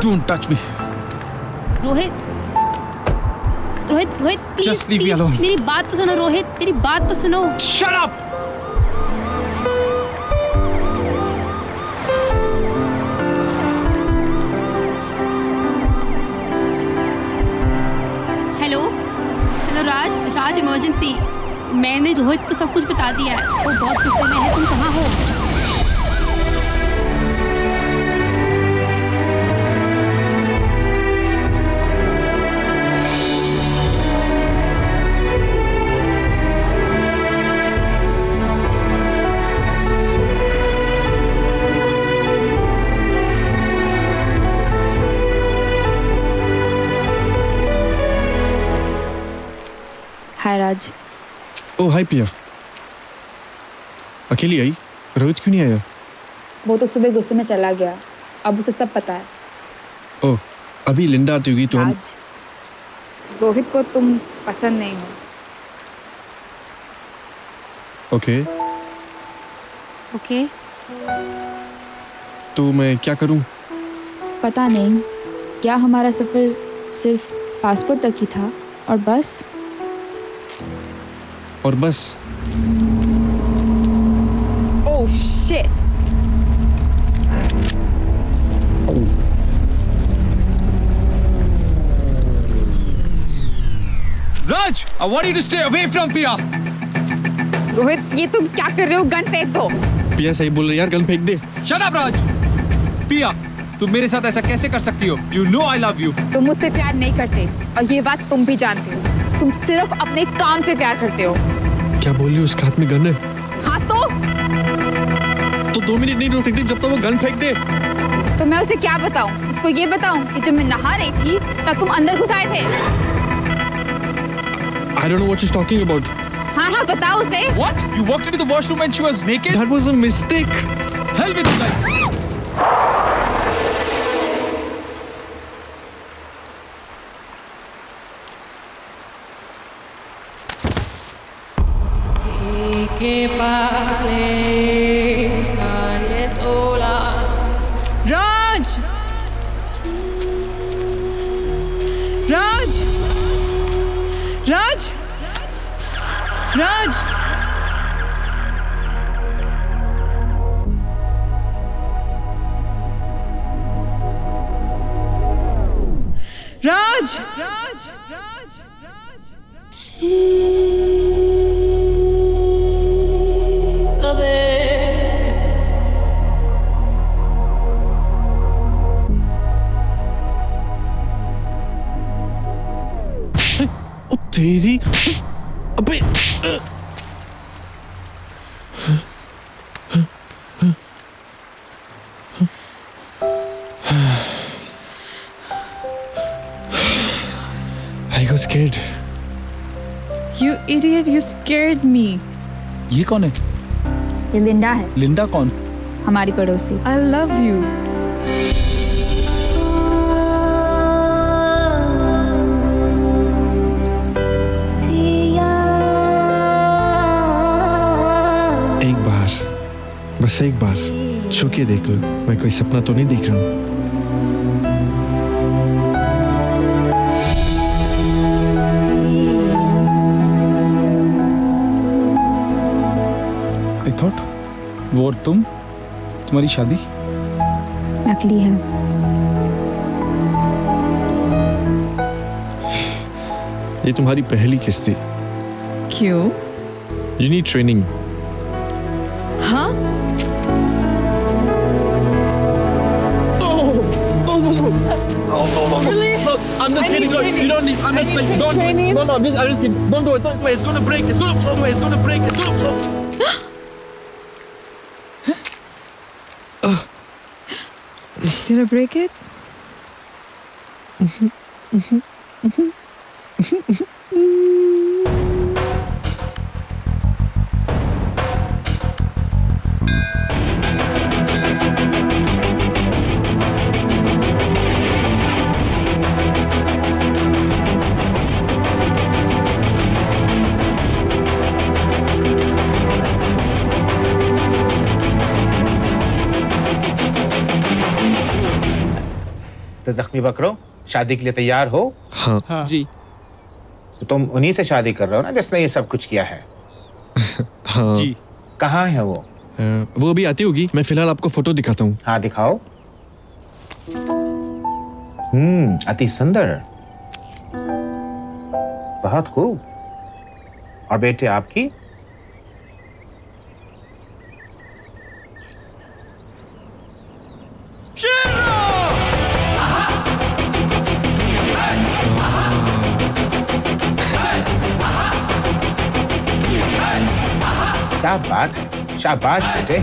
Don't touch me. Rohit, Rohit, Rohit, please, Just leave please, me alone. मेरी बात तो सुनो रोहित, मेरी बात तो सुनो। Shut up. Hello, hello राज, राज emergency. मैंने रोहित को सब कुछ बता दिया है, वो बहुत गुस्से में है। तुम कहाँ हो? हाय राज। ओ हाय पिया। अकेली आई? रोहित क्यों नहीं आया? वो तो सुबह गुस्से में चला गया, अब उसे सब पता है। ओ, अभी लिंडा आती होगी तो हम... रोहित को तुम पसंद नहीं हो। ओके ओके तो मैं क्या करूं? पता नहीं, क्या हमारा सफर सिर्फ पासपोर्ट तक ही था और बस? और बस। Oh shit. Raj, I want you to stay away from Piya. Rohit, ये तुम क्या कर रहे हो? गन फेंक दो। Piya सही बोल रही है यार, गन फेंक दे। Shut up, Raj. Piya, तुम मेरे साथ ऐसा कैसे कर सकती हो? You know I love you. तुम मुझसे प्यार नहीं करते और ये बात तुम भी जानते हो। तुम सिर्फ अपने काम से प्यार करते हो। क्या बोल रही हो? उसके हाथ में गन है। हाँ तो? तो दो मिनट नहीं रुक सकती जब तक वो गन फेंक दे। तो मैं उसे क्या बताऊँ? उसको ये बताऊँ कि जब मैं नहा रही थी तब तुम अंदर घुस आए थे। I don't know what she's talking about. हाँ हाँ बताओ उसे। What? You walked into the washroom and she was naked? That was a mistake. Hell with you guys. Raj. Raj. Raj. Raj! Raj! Raj! Raj! Raj! तेरी अबे I got scared. You idiot, you scared me. ये कौन है? ये लिंडा है। लिंडा कौन? हमारी पड़ोसी। I love you. बस एक बार छू के देख लो, मैं कोई सपना तो नहीं देख रहा हूँ। आई थॉट वो और तुम, तुम्हारी शादी नकली है। ये तुम्हारी पहली किस थी? क्यों? You need training. हाँ Really? Look, I'm just kidding. Look, you don't need. I'm just kidding. Don't do it. No, no, I'm just. I'm just kidding. Don't do it. Don't do it. It's gonna break. It's gonna blow away. It's gonna break. It's gonna blow. Did I break it? जख्मी बकरो, शादी के लिए तैयार हो? हाँ, हाँ। जी। तो तुम उन्हीं से शादी कर रहे हो ना जिसने ये सब कुछ किया है? हाँ। जी। कहाँ है वो? आ, वो अभी आती होगी, मैं फिलहाल आपको फोटो दिखाता हूँ। हाँ दिखाओ। हम्म, अति सुंदर, बहुत खूब। और बेटे आपकी? क्या बात है, शाबाश बेटे।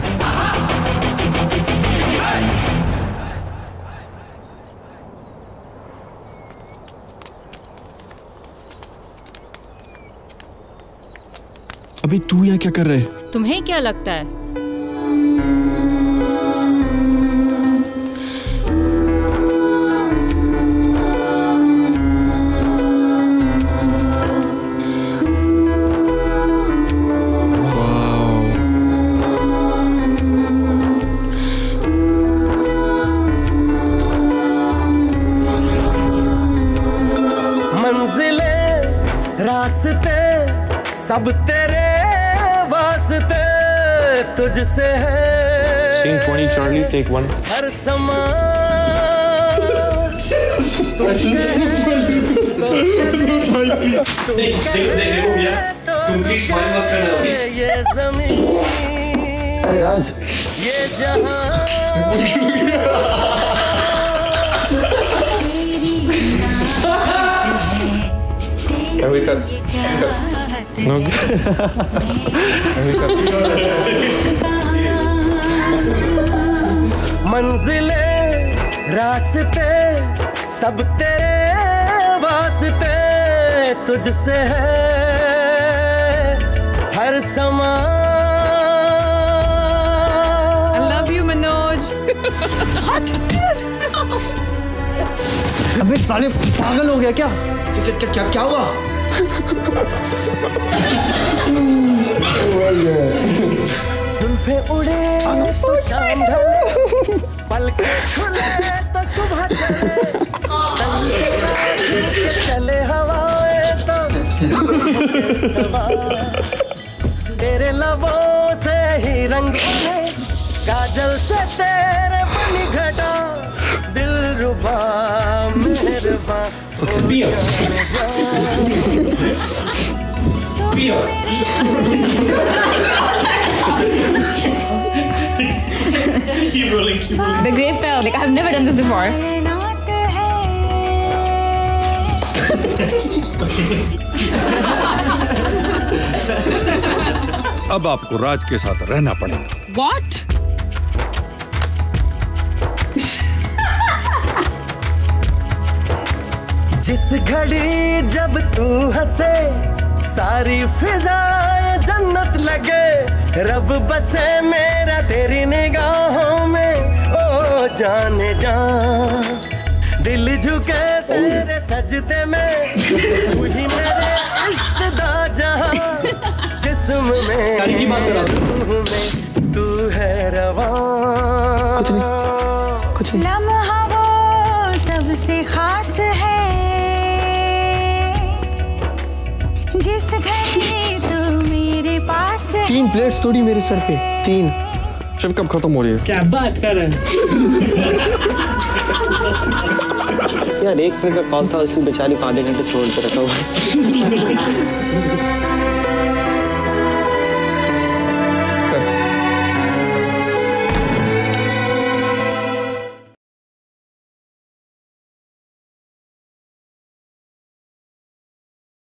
अभी तू यहाँ क्या कर रहे? तुम्हें क्या लगता है? सब तेरे वास्ते तुझसे है। Scene twenty, Charlie, take one. हर समा ये जहाँ No good. मंजिले रास्ते सब तेरे वास्ते तुझसे है, हर समा। I love you, Manoj. अबे साले पागल हो गया क्या? क्या क्या क्या हुआ? सुल्फे उड़े तो शाम ढले, पलके खुले तो सुबह चले, चले हवाएं तो तेरे लबों से ही रंग भरे, काजल से तेरे बनी घटा, दिल रुबा मेहरबा। Piya. Piya. Keep rolling, keep rolling. The grave fell. Like I've never done this before. अब आपको राज के साथ रहना पड़ेगा। What? जिस घड़ी जब तू हंसे सारी फिजाएं जन्नत लगे, रब बसे मेरा तेरी निगाहों में, ओ जाने जा दिल झुके तेरे सजदे में, वही मेरे इस्तदा जहां जिस्म में तू है रवा। कुछ नहीं, कुछ नहीं। लम्हा वो सबसे खास है जिस घड़ी तू मेरे पास है। तीन प्लेट्स थोड़ी मेरे सर पे, तीन। शिव कब खत्म हो रही है? क्या बात कर रहे हैं यार। एक मिनट का कॉल था, उसमें बेचारी आधे घंटे से होल्ड पे रखा हुआ है।